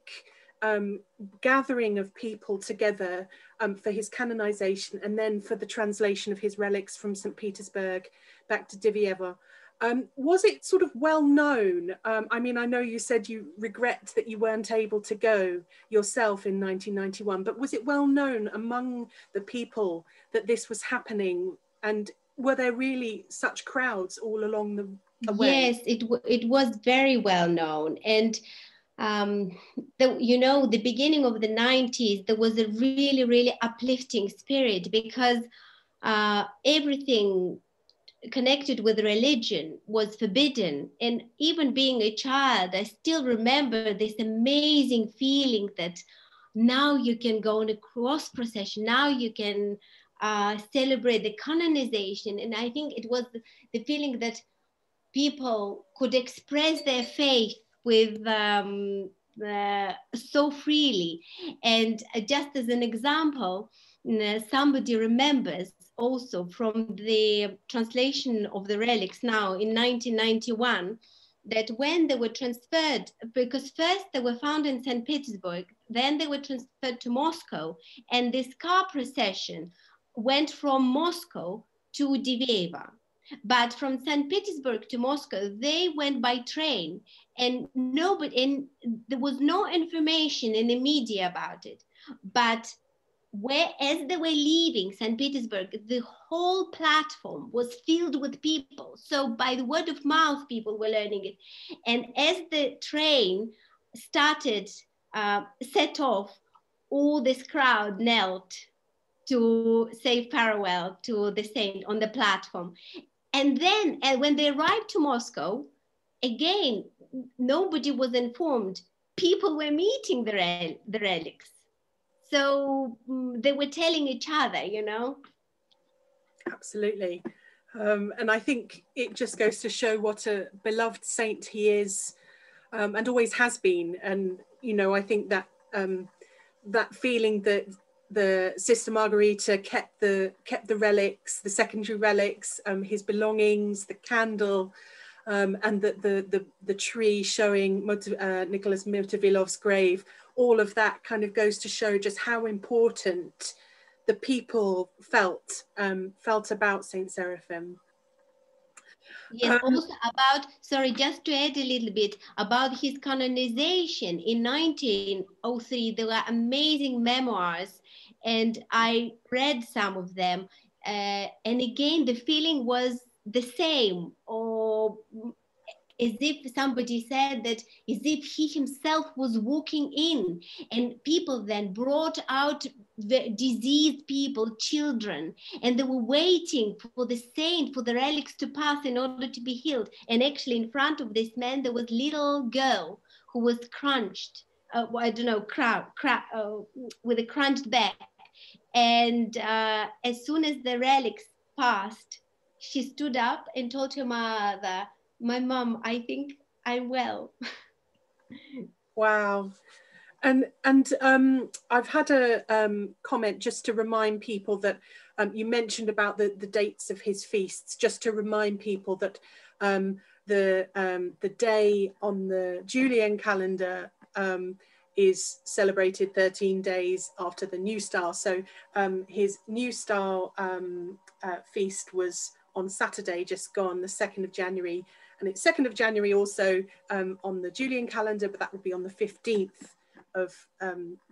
um, gathering of people together um, for his canonization and then for the translation of his relics from Saint Petersburg back to Diveyevo. Um, was it sort of well known? Um, I mean, I know you said you regret that you weren't able to go yourself in nineteen ninety-one, but was it well known among the people that this was happening? And were there really such crowds all along the, the way? Yes, it, w it was very well known. And, um, the, you know, the beginning of the nineties, there was a really, really uplifting spirit, because uh, everything connected with religion was forbidden. And even being a child, I still remember this amazing feeling that now you can go on a cross procession, now you can uh, celebrate the canonization. And I think it was the feeling that people could express their faith with um, uh, so freely. And just as an example, somebody remembers also from the translation of the relics now in nineteen ninety-one, that when they were transferred, because first they were found in Saint Petersburg, then they were transferred to Moscow, and this car procession went from Moscow to Diveyevo. But from Saint Petersburg to Moscow, they went by train, and nobody, and there was no information in the media about it. But where as they were leaving Saint Petersburg, the whole platform was filled with people. So by the word of mouth, people were learning it. And as the train started, uh, set off, all this crowd knelt to say farewell to the saint on the platform. And then uh, when they arrived to Moscow, again, nobody was informed. People were meeting the, rel the relics. So they were telling each other, you know. Absolutely. Um, and I think it just goes to show what a beloved saint he is, um, and always has been. And, you know, I think that um, that feeling that the Sister Margarita kept the, kept the relics, the secondary relics, um, his belongings, the candle, um, and the, the, the, the tree showing uh, Nicholas Motovilov's grave, all of that kind of goes to show just how important the people felt um, felt about Saint Seraphim. Yes, um, also about, sorry, just to add a little bit about his canonization in nineteen oh three, there were amazing memoirs, and I read some of them. Uh, and again, the feeling was the same, or as if somebody said that, as if he himself was walking in, and people then brought out the diseased people, children, and they were waiting for the saint, for the relics to pass in order to be healed. And actually in front of this man, there was little girl who was crunched, uh, I don't know, crow, crow, uh, with a crunched back. And uh, as soon as the relics passed, she stood up and told her mother, "My mom, I think I'm well." Wow. And and um, I've had a um, comment just to remind people that um, you mentioned about the, the dates of his feasts, just to remind people that um, the, um, the day on the Julian calendar um, is celebrated thirteen days after the New Star. So um, his New Star um, uh, feast was on Saturday just gone, the second of January, and it's second of January also um, on the Julian calendar, but that will be on the fifteenth of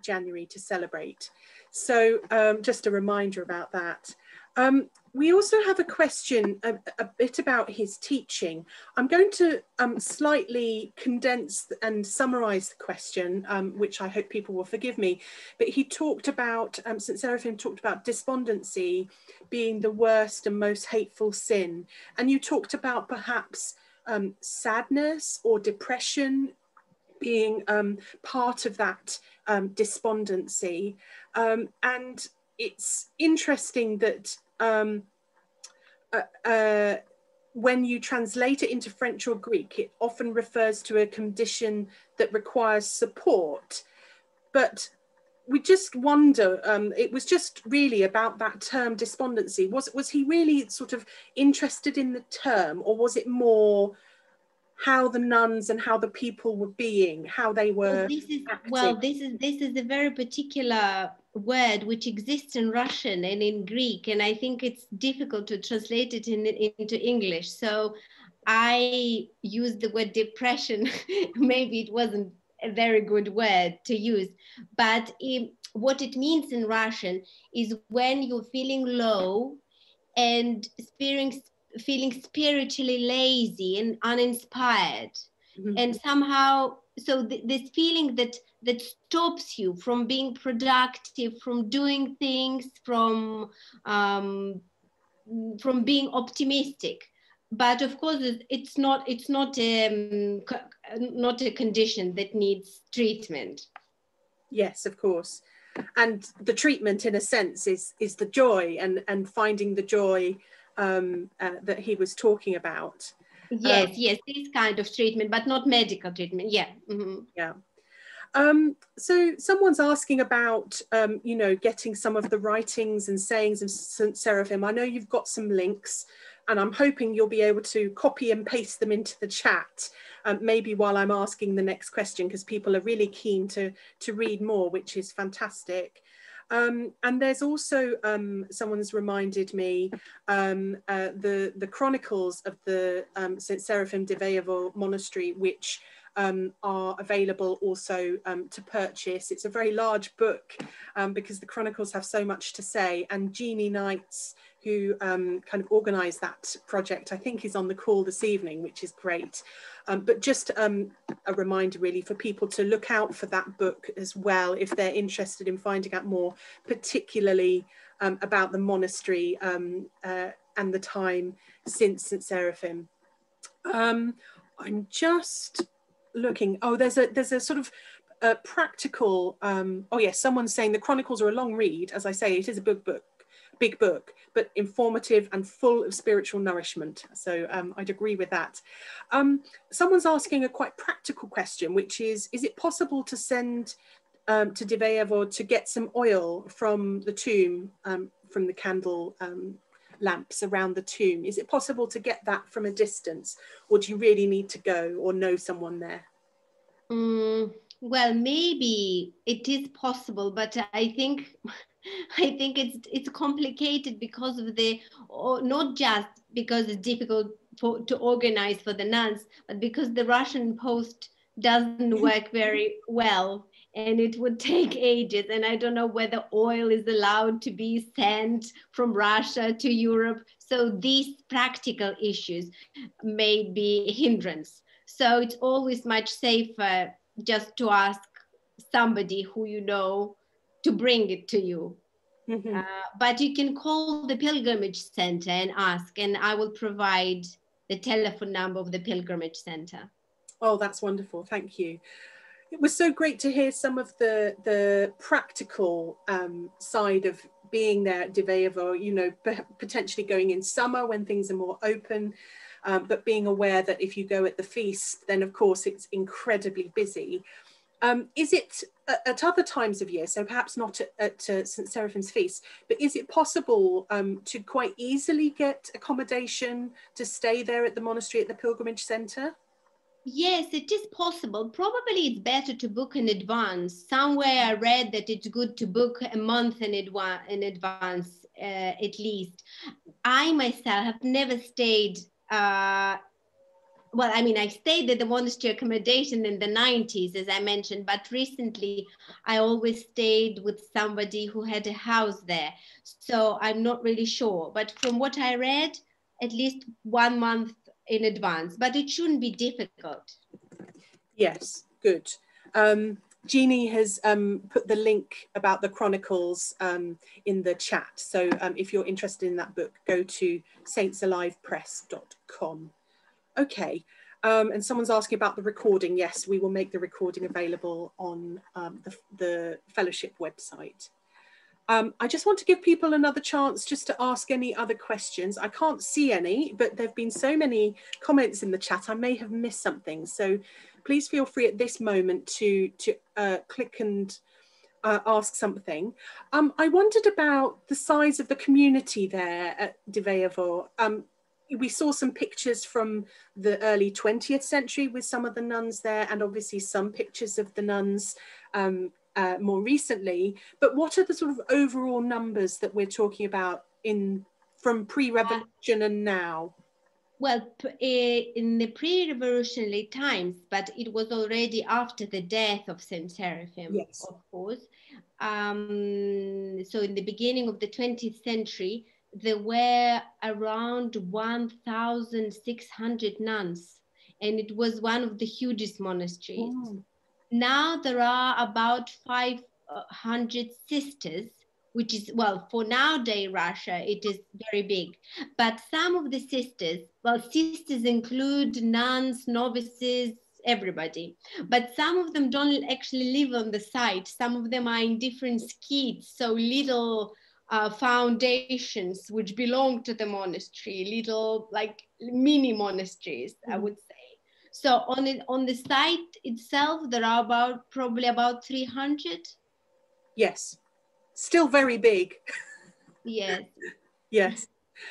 January to celebrate. So um, just a reminder about that. Um, we also have a question a, a bit about his teaching. I'm going to um, slightly condense and summarise the question, um, which I hope people will forgive me. But he talked about, um, Saint Seraphim talked about despondency being the worst and most hateful sin. And you talked about perhaps um, sadness or depression being um, part of that um, despondency. Um, and it's interesting that Um, uh, uh, when you translate it into French or Greek, it often refers to a condition that requires support. But we just wonder, um, it was just really about that term despondency. Was, was he really sort of interested in the term, or was it more how the nuns and how the people were being, how they were well, this is, acting? Well, this is, this is a very particular word which exists in Russian and in Greek, and I think it's difficult to translate it in, in, into English. So I used the word depression. Maybe it wasn't a very good word to use, but it, what it means in Russian is when you're feeling low and feeling, feeling spiritually lazy and uninspired, mm-hmm. and somehow, so th- this feeling that that stops you from being productive, from doing things, from um, from being optimistic. But of course, it's not it's not a, not a condition that needs treatment. Yes, of course. And the treatment, in a sense, is is the joy and and finding the joy um, uh, that he was talking about. Yes, um, yes, this kind of treatment, but not medical treatment. Yeah, mm-hmm. yeah. Um, so someone's asking about, um, you know, getting some of the writings and sayings of Saint Seraphim. I know you've got some links, and I'm hoping you'll be able to copy and paste them into the chat, um, maybe while I'm asking the next question, because people are really keen to, to read more, which is fantastic. Um, and there's also, um, someone's reminded me, um, uh, the, the chronicles of the um, Saint Seraphim Diveyevo Monastery, which Um, are available also um, to purchase. It's a very large book um, because the Chronicles have so much to say, and Jeannie Knights, who um, kind of organised that project, I think is on the call this evening, which is great. Um, but just um, a reminder really for people to look out for that book as well if they're interested in finding out more, particularly um, about the monastery um, uh, and the time since Saint Seraphim. Um, I'm just looking, oh, there's a there's a sort of uh, practical, um, oh yes, someone's saying the Chronicles are a long read. As I say, it is a big book, big book, but informative and full of spiritual nourishment. So um, I'd agree with that. Um, someone's asking a quite practical question, which is, is it possible to send um, to Diveyevo to get some oil from the tomb, um, from the candle um, lamps around the tomb? Is it possible to get that from a distance, or do you really need to go or know someone there? Mm, well, maybe it is possible, but I think I think it's it's complicated because of the, or not just because it's difficult for, to organize for the nuns, but because the Russian post doesn't work very well, and it would take ages. And I don't know whether oil is allowed to be sent from Russia to Europe. So these practical issues may be a hindrance. So it's always much safer just to ask somebody who you know to bring it to you. Mm-hmm. Uh, but you can call the pilgrimage center and ask, and I will provide the telephone number of the pilgrimage center. Oh, that's wonderful. Thank you. It was so great to hear some of the, the practical um, side of being there at Diveyevo, you know, potentially going in summer when things are more open, um, but being aware that if you go at the feast, then of course it's incredibly busy. Um, is it at, at other times of year, so perhaps not at, at uh, Saint Seraphim's Feast, but is it possible um, to quite easily get accommodation to stay there at the monastery at the pilgrimage centre? Yes, it is possible. Probably it's better to book in advance. Somewhere I read that it's good to book a month in, adwa in advance uh, at least. I myself have never stayed, uh, well, I mean, I stayed at the monastery accommodation in the nineties, as I mentioned, but recently I always stayed with somebody who had a house there. So I'm not really sure, but from what I read, at least one month in advance, but it shouldn't be difficult. Yes, good. Um, Jeannie has um, put the link about the Chronicles um, in the chat. So um, if you're interested in that book, go to saints alive press dot com. Okay, um, and someone's asking about the recording. Yes, we will make the recording available on um, the, the fellowship website. Um, I just want to give people another chance just to ask any other questions. I can't see any, but there've been so many comments in the chat, I may have missed something. So please feel free at this moment to, to uh, click and uh, ask something. Um, I wondered about the size of the community there at Diveyevo. Um, we saw some pictures from the early twentieth century with some of the nuns there, and obviously some pictures of the nuns um, Uh, more recently, but what are the sort of overall numbers that we're talking about in from pre-revolution uh, and now? Well, in the pre-revolutionary times, but it was already after the death of Saint Seraphim, yes, of course. Um, so in the beginning of the twentieth century, there were around one thousand six hundred nuns, and it was one of the hugest monasteries. Oh. Now there are about five hundred sisters, which is, well, for nowadays Russia, it is very big. But some of the sisters, well, sisters include nuns, novices, everybody. But some of them don't actually live on the site. Some of them are in different sketes, so little uh, foundations which belong to the monastery, little like mini monasteries, mm-hmm. I would say. So on it, on the site itself, there are about probably about three hundred. Yes, still very big. Yes. Yes.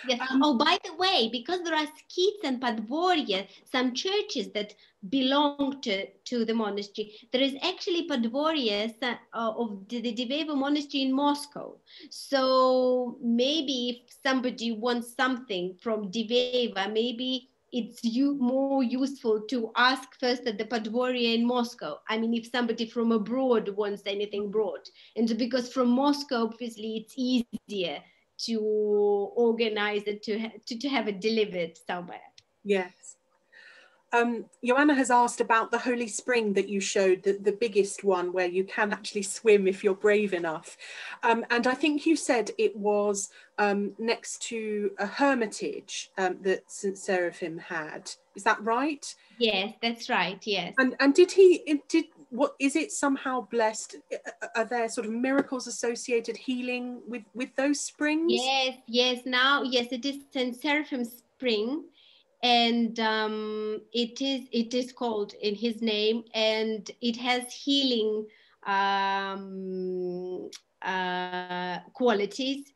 Yes. Um, oh, by the way, because there are skits and podvorye, some churches that belong to, to the monastery, there is actually podvorye of the, the Diveyevo Monastery in Moscow. So maybe if somebody wants something from Diveyevo, maybe it's you more useful to ask first at the podvorye in Moscow. I mean, if somebody from abroad wants anything abroad, and because from Moscow, obviously, it's easier to organize it, to, ha to, to have it delivered somewhere. Yes. Um, Joanna has asked about the Holy Spring that you showed, the, the biggest one where you can actually swim if you're brave enough. Um, and I think you said it was um, next to a hermitage um, that Saint Seraphim had. Is that right? Yes, that's right. Yes. And and did he did what is it somehow blessed? Are there sort of miracles associated healing with with those springs? Yes, yes. Now, yes, it is Saint Seraphim's spring. And um, it is it is called in his name, and it has healing um, uh, qualities.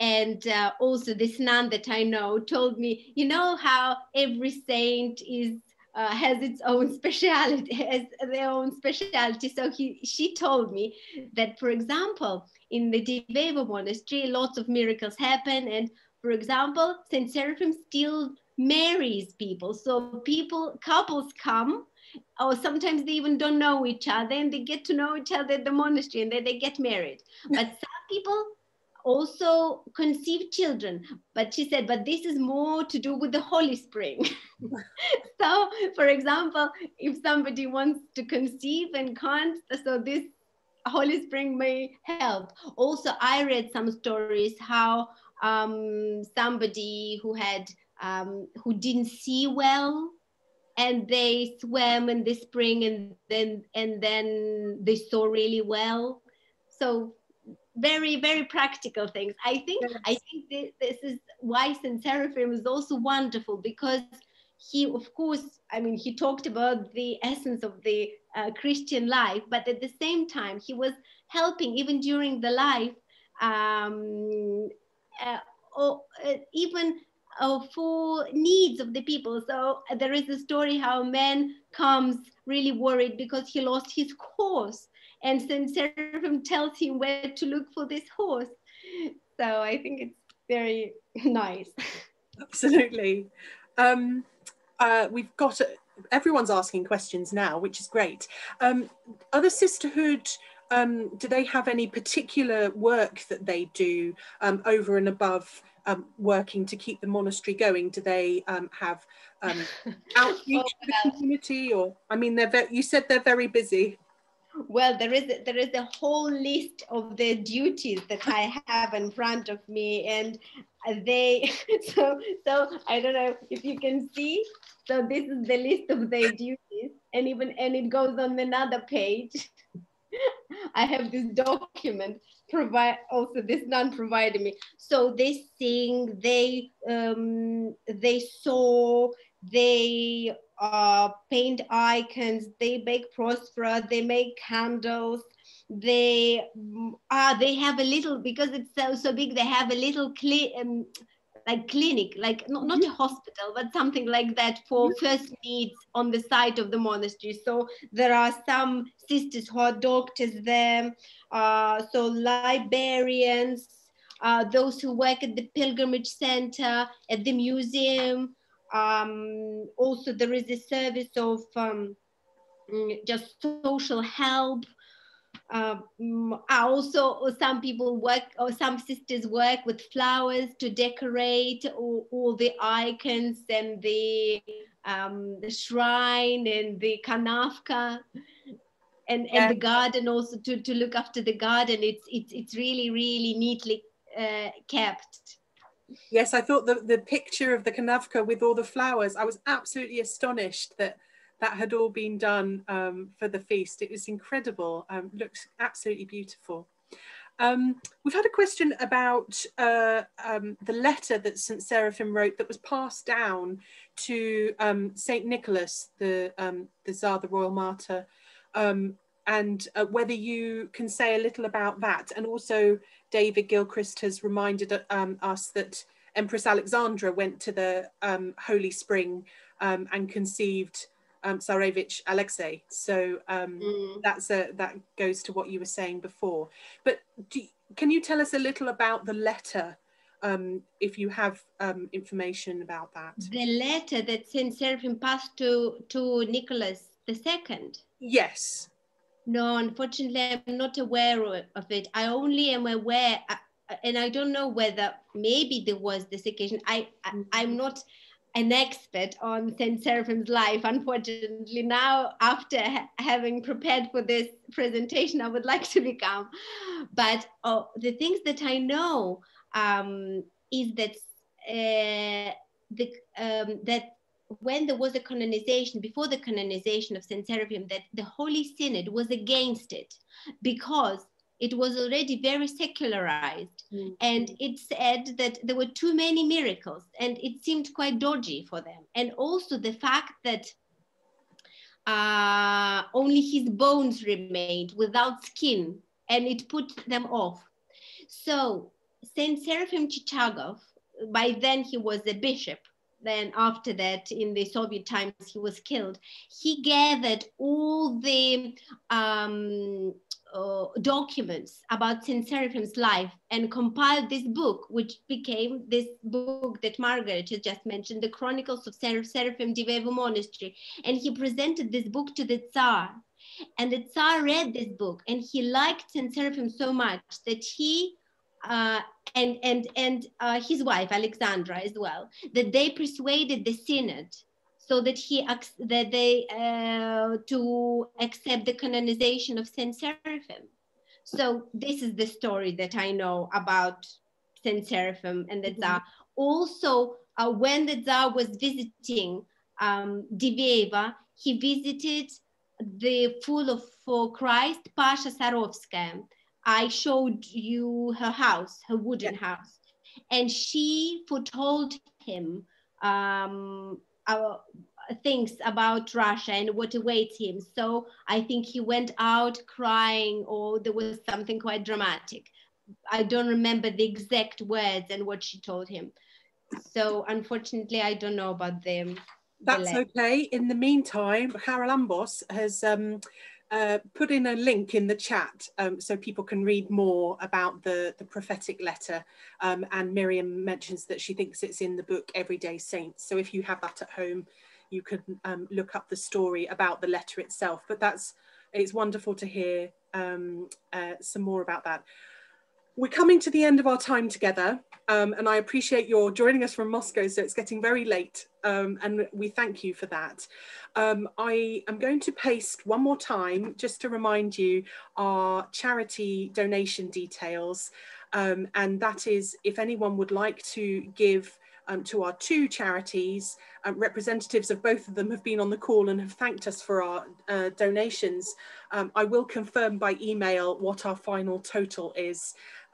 And uh, also, this nun that I know told me, you know how every saint is uh, has its own speciality, has their own speciality. So he she told me that, for example, in the Diveyevo Monastery, lots of miracles happen, and for example, Saint Seraphim still marries people, so people couples come, or sometimes they even don't know each other, and they get to know each other at the monastery, and then they get married. But some people also conceive children, but she said, but this is more to do with the Holy Spring. So for example, if somebody wants to conceive and can't, so this Holy Spring may help. Also, I read some stories how um somebody who had Um, who didn't see well, and they swam in the spring, and then and then they saw really well. So very, very practical things. I think yes. I think th this is why Saint Seraphim is also wonderful, because he, of course, I mean, he talked about the essence of the uh, Christian life, but at the same time, he was helping even during the life, um, uh, or uh, even. Oh, for needs of the people. So uh, there is a story how a man comes really worried because he lost his horse, and Saint Seraphim tells him where to look for this horse. So I think it's very nice. Absolutely. Um, uh, we've got, uh, everyone's asking questions now, which is great. Um, other sisterhood, um, do they have any particular work that they do um, over and above um, working to keep the monastery going? Do they um, have um, outreach to the community? Or, I mean, they're you said they're very busy. Well, there is there is a whole list of the duties that I have in front of me, and they so so I don't know if you can see. So this is the list of their duties, and even and it goes on another page. I have this document provide also this nun provided me. So they sing, they um, they sew, they. Uh, paint icons, they bake prospera, they make candles, they ah, uh, they have a little, because it's so, so big, they have a little cli um, like clinic, like not, not a hospital, but something like that for first needs on the site of the monastery. So there are some sisters who are doctors there, uh, so librarians, uh, those who work at the pilgrimage center, at the museum. Um, also, there is a service of um, just social help. Uh, also, some people work, or some sisters work with flowers to decorate all, all the icons and the, um, the shrine and the kanavka and, and the garden. Also, to, to look after the garden, it's it's it's really really neatly uh, kept. Yes, I thought the, the picture of the Kanavka with all the flowers, I was absolutely astonished that that had all been done um, for the feast. It was incredible, um, looks absolutely beautiful. Um, we've had a question about uh, um, the letter that Saint Seraphim wrote that was passed down to um, Saint Nicholas, the, um, the Tsar, the Royal Martyr, um, and uh, whether you can say a little about that. And also David Gilchrist has reminded um, us that Empress Alexandra went to the um, Holy Spring um, and conceived um, Tsarevich Alexei. So um, mm. that's a, that goes to what you were saying before. But do, can you tell us a little about the letter, um, if you have um, information about that? The letter that Saint Seraphim passed to, to Nicholas the Second? Yes. No, unfortunately, I'm not aware of it. I only am aware, and I don't know whether maybe there was this occasion. I, I, I'm not an expert on Saint Seraphim's life, unfortunately. Now, after ha having prepared for this presentation, I would like to become. But oh, the things that I know um, is that uh, the um, that. when there was a canonization, before the canonization of Saint Seraphim, that the Holy Synod was against it because it was already very secularized. Mm. And it said that there were too many miracles and it seemed quite dodgy for them. And also the fact that uh, only his bones remained without skin, and it put them off. So Saint Seraphim Chichagov, by then he was a bishop, then after that, in the Soviet times, he was killed. He gathered all the um, uh, documents about Saint Seraphim's life and compiled this book, which became this book that Margaret has just mentioned, the Chronicles of Ser Seraphim Diveyevo Monastery. And he presented this book to the Tsar. And the Tsar read this book, and he liked Saint Seraphim so much that he Uh, and and and uh, his wife Alexandra as well, that they persuaded the synod so that he that they uh, to accept the canonization of Saint Seraphim. So this is the story that I know about Saint Seraphim and the Tsar. Mm-hmm. Also, uh, when the Tsar was visiting um, Diveyevo, he visited the Fool of for Christ, Pasha Sarovskaya. I showed you her house, her wooden house, and she foretold him um, uh, things about Russia and what awaits him. So I think he went out crying, or there was something quite dramatic. I don't remember the exact words and what she told him. So unfortunately, I don't know about them. That's okay. In the meantime, Haralambos has um, uh, put in a link in the chat um, so people can read more about the, the prophetic letter. Um, and Miriam mentions that she thinks it's in the book Everyday Saints. So if you have that at home, you can um, look up the story about the letter itself. But that's, it's wonderful to hear um, uh, some more about that. We're coming to the end of our time together, um, and I appreciate your joining us from Moscow, so it's getting very late, um, and we thank you for that. Um, I am going to paste one more time, just to remind you, our charity donation details, um, and that is if anyone would like to give Um, to our two charities. Um, representatives of both of them have been on the call and have thanked us for our uh, donations. Um, I will confirm by email what our final total is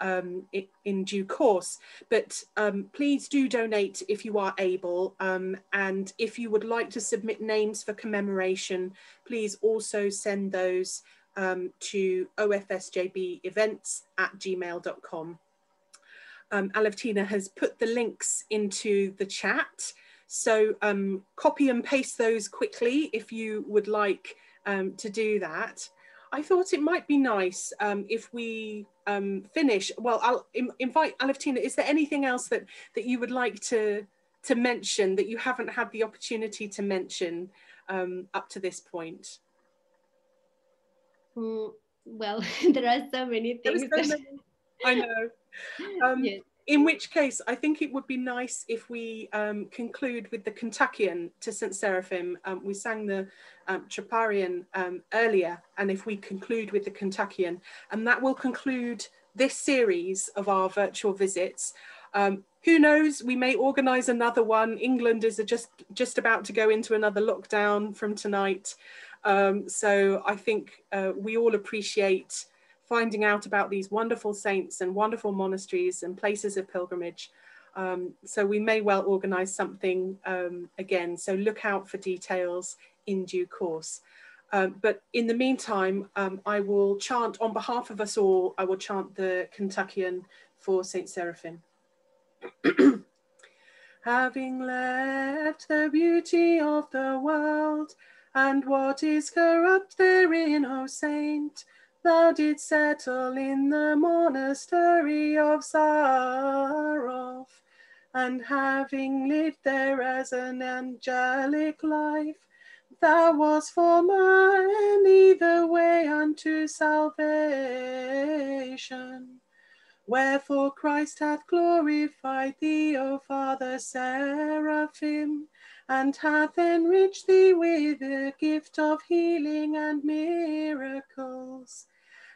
um, it, in due course, but um, please do donate if you are able. Um, and if you would like to submit names for commemoration, please also send those um, to O F S J B events at gmail dot com. Um, Alevtina has put the links into the chat, so um, copy and paste those quickly if you would like um, to do that. I thought it might be nice um, if we um, finish. Well, I'll im- invite Alevtina. Is there anything else that, that you would like to, to mention that you haven't had the opportunity to mention um, up to this point? Mm, well, there are so many things. There are so many. I know. Um, yes. In which case, I think it would be nice if we um, conclude with the Kentuckian to Saint Seraphim. Um, we sang the um, Troparion um, earlier, and if we conclude with the Kentuckian, and that will conclude this series of our virtual visits. Um, who knows, we may organise another one. England is just, just about to go into another lockdown from tonight. Um, so I think uh, we all appreciate finding out about these wonderful saints and wonderful monasteries and places of pilgrimage. Um, so we may well organise something um, again, so look out for details in due course. Um, but in the meantime, um, I will chant on behalf of us all, I will chant the Kentuckian for Saint Seraphim. Having left the beauty of the world and what is corrupt therein, O Saint, thou didst settle in the monastery of Sarov, and having lived there as an angelic life, thou wast for many the way unto salvation. Wherefore Christ hath glorified thee, O Father Seraphim, and hath enriched thee with the gift of healing and miracles.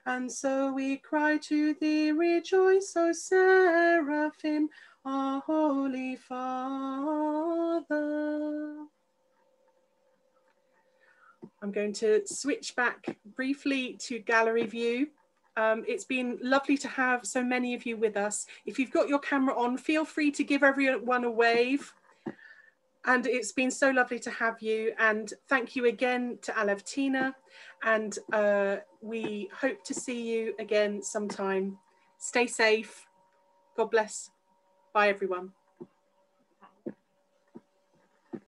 And so we cry to thee, rejoice, O Seraphim, our Holy Father. I'm going to switch back briefly to gallery view. Um, it's been lovely to have so many of you with us. If you've got your camera on, feel free to give everyone a wave. And it's been so lovely to have you, and thank you again to Alevtina, and uh, we hope to see you again sometime. Stay safe. God bless. Bye everyone.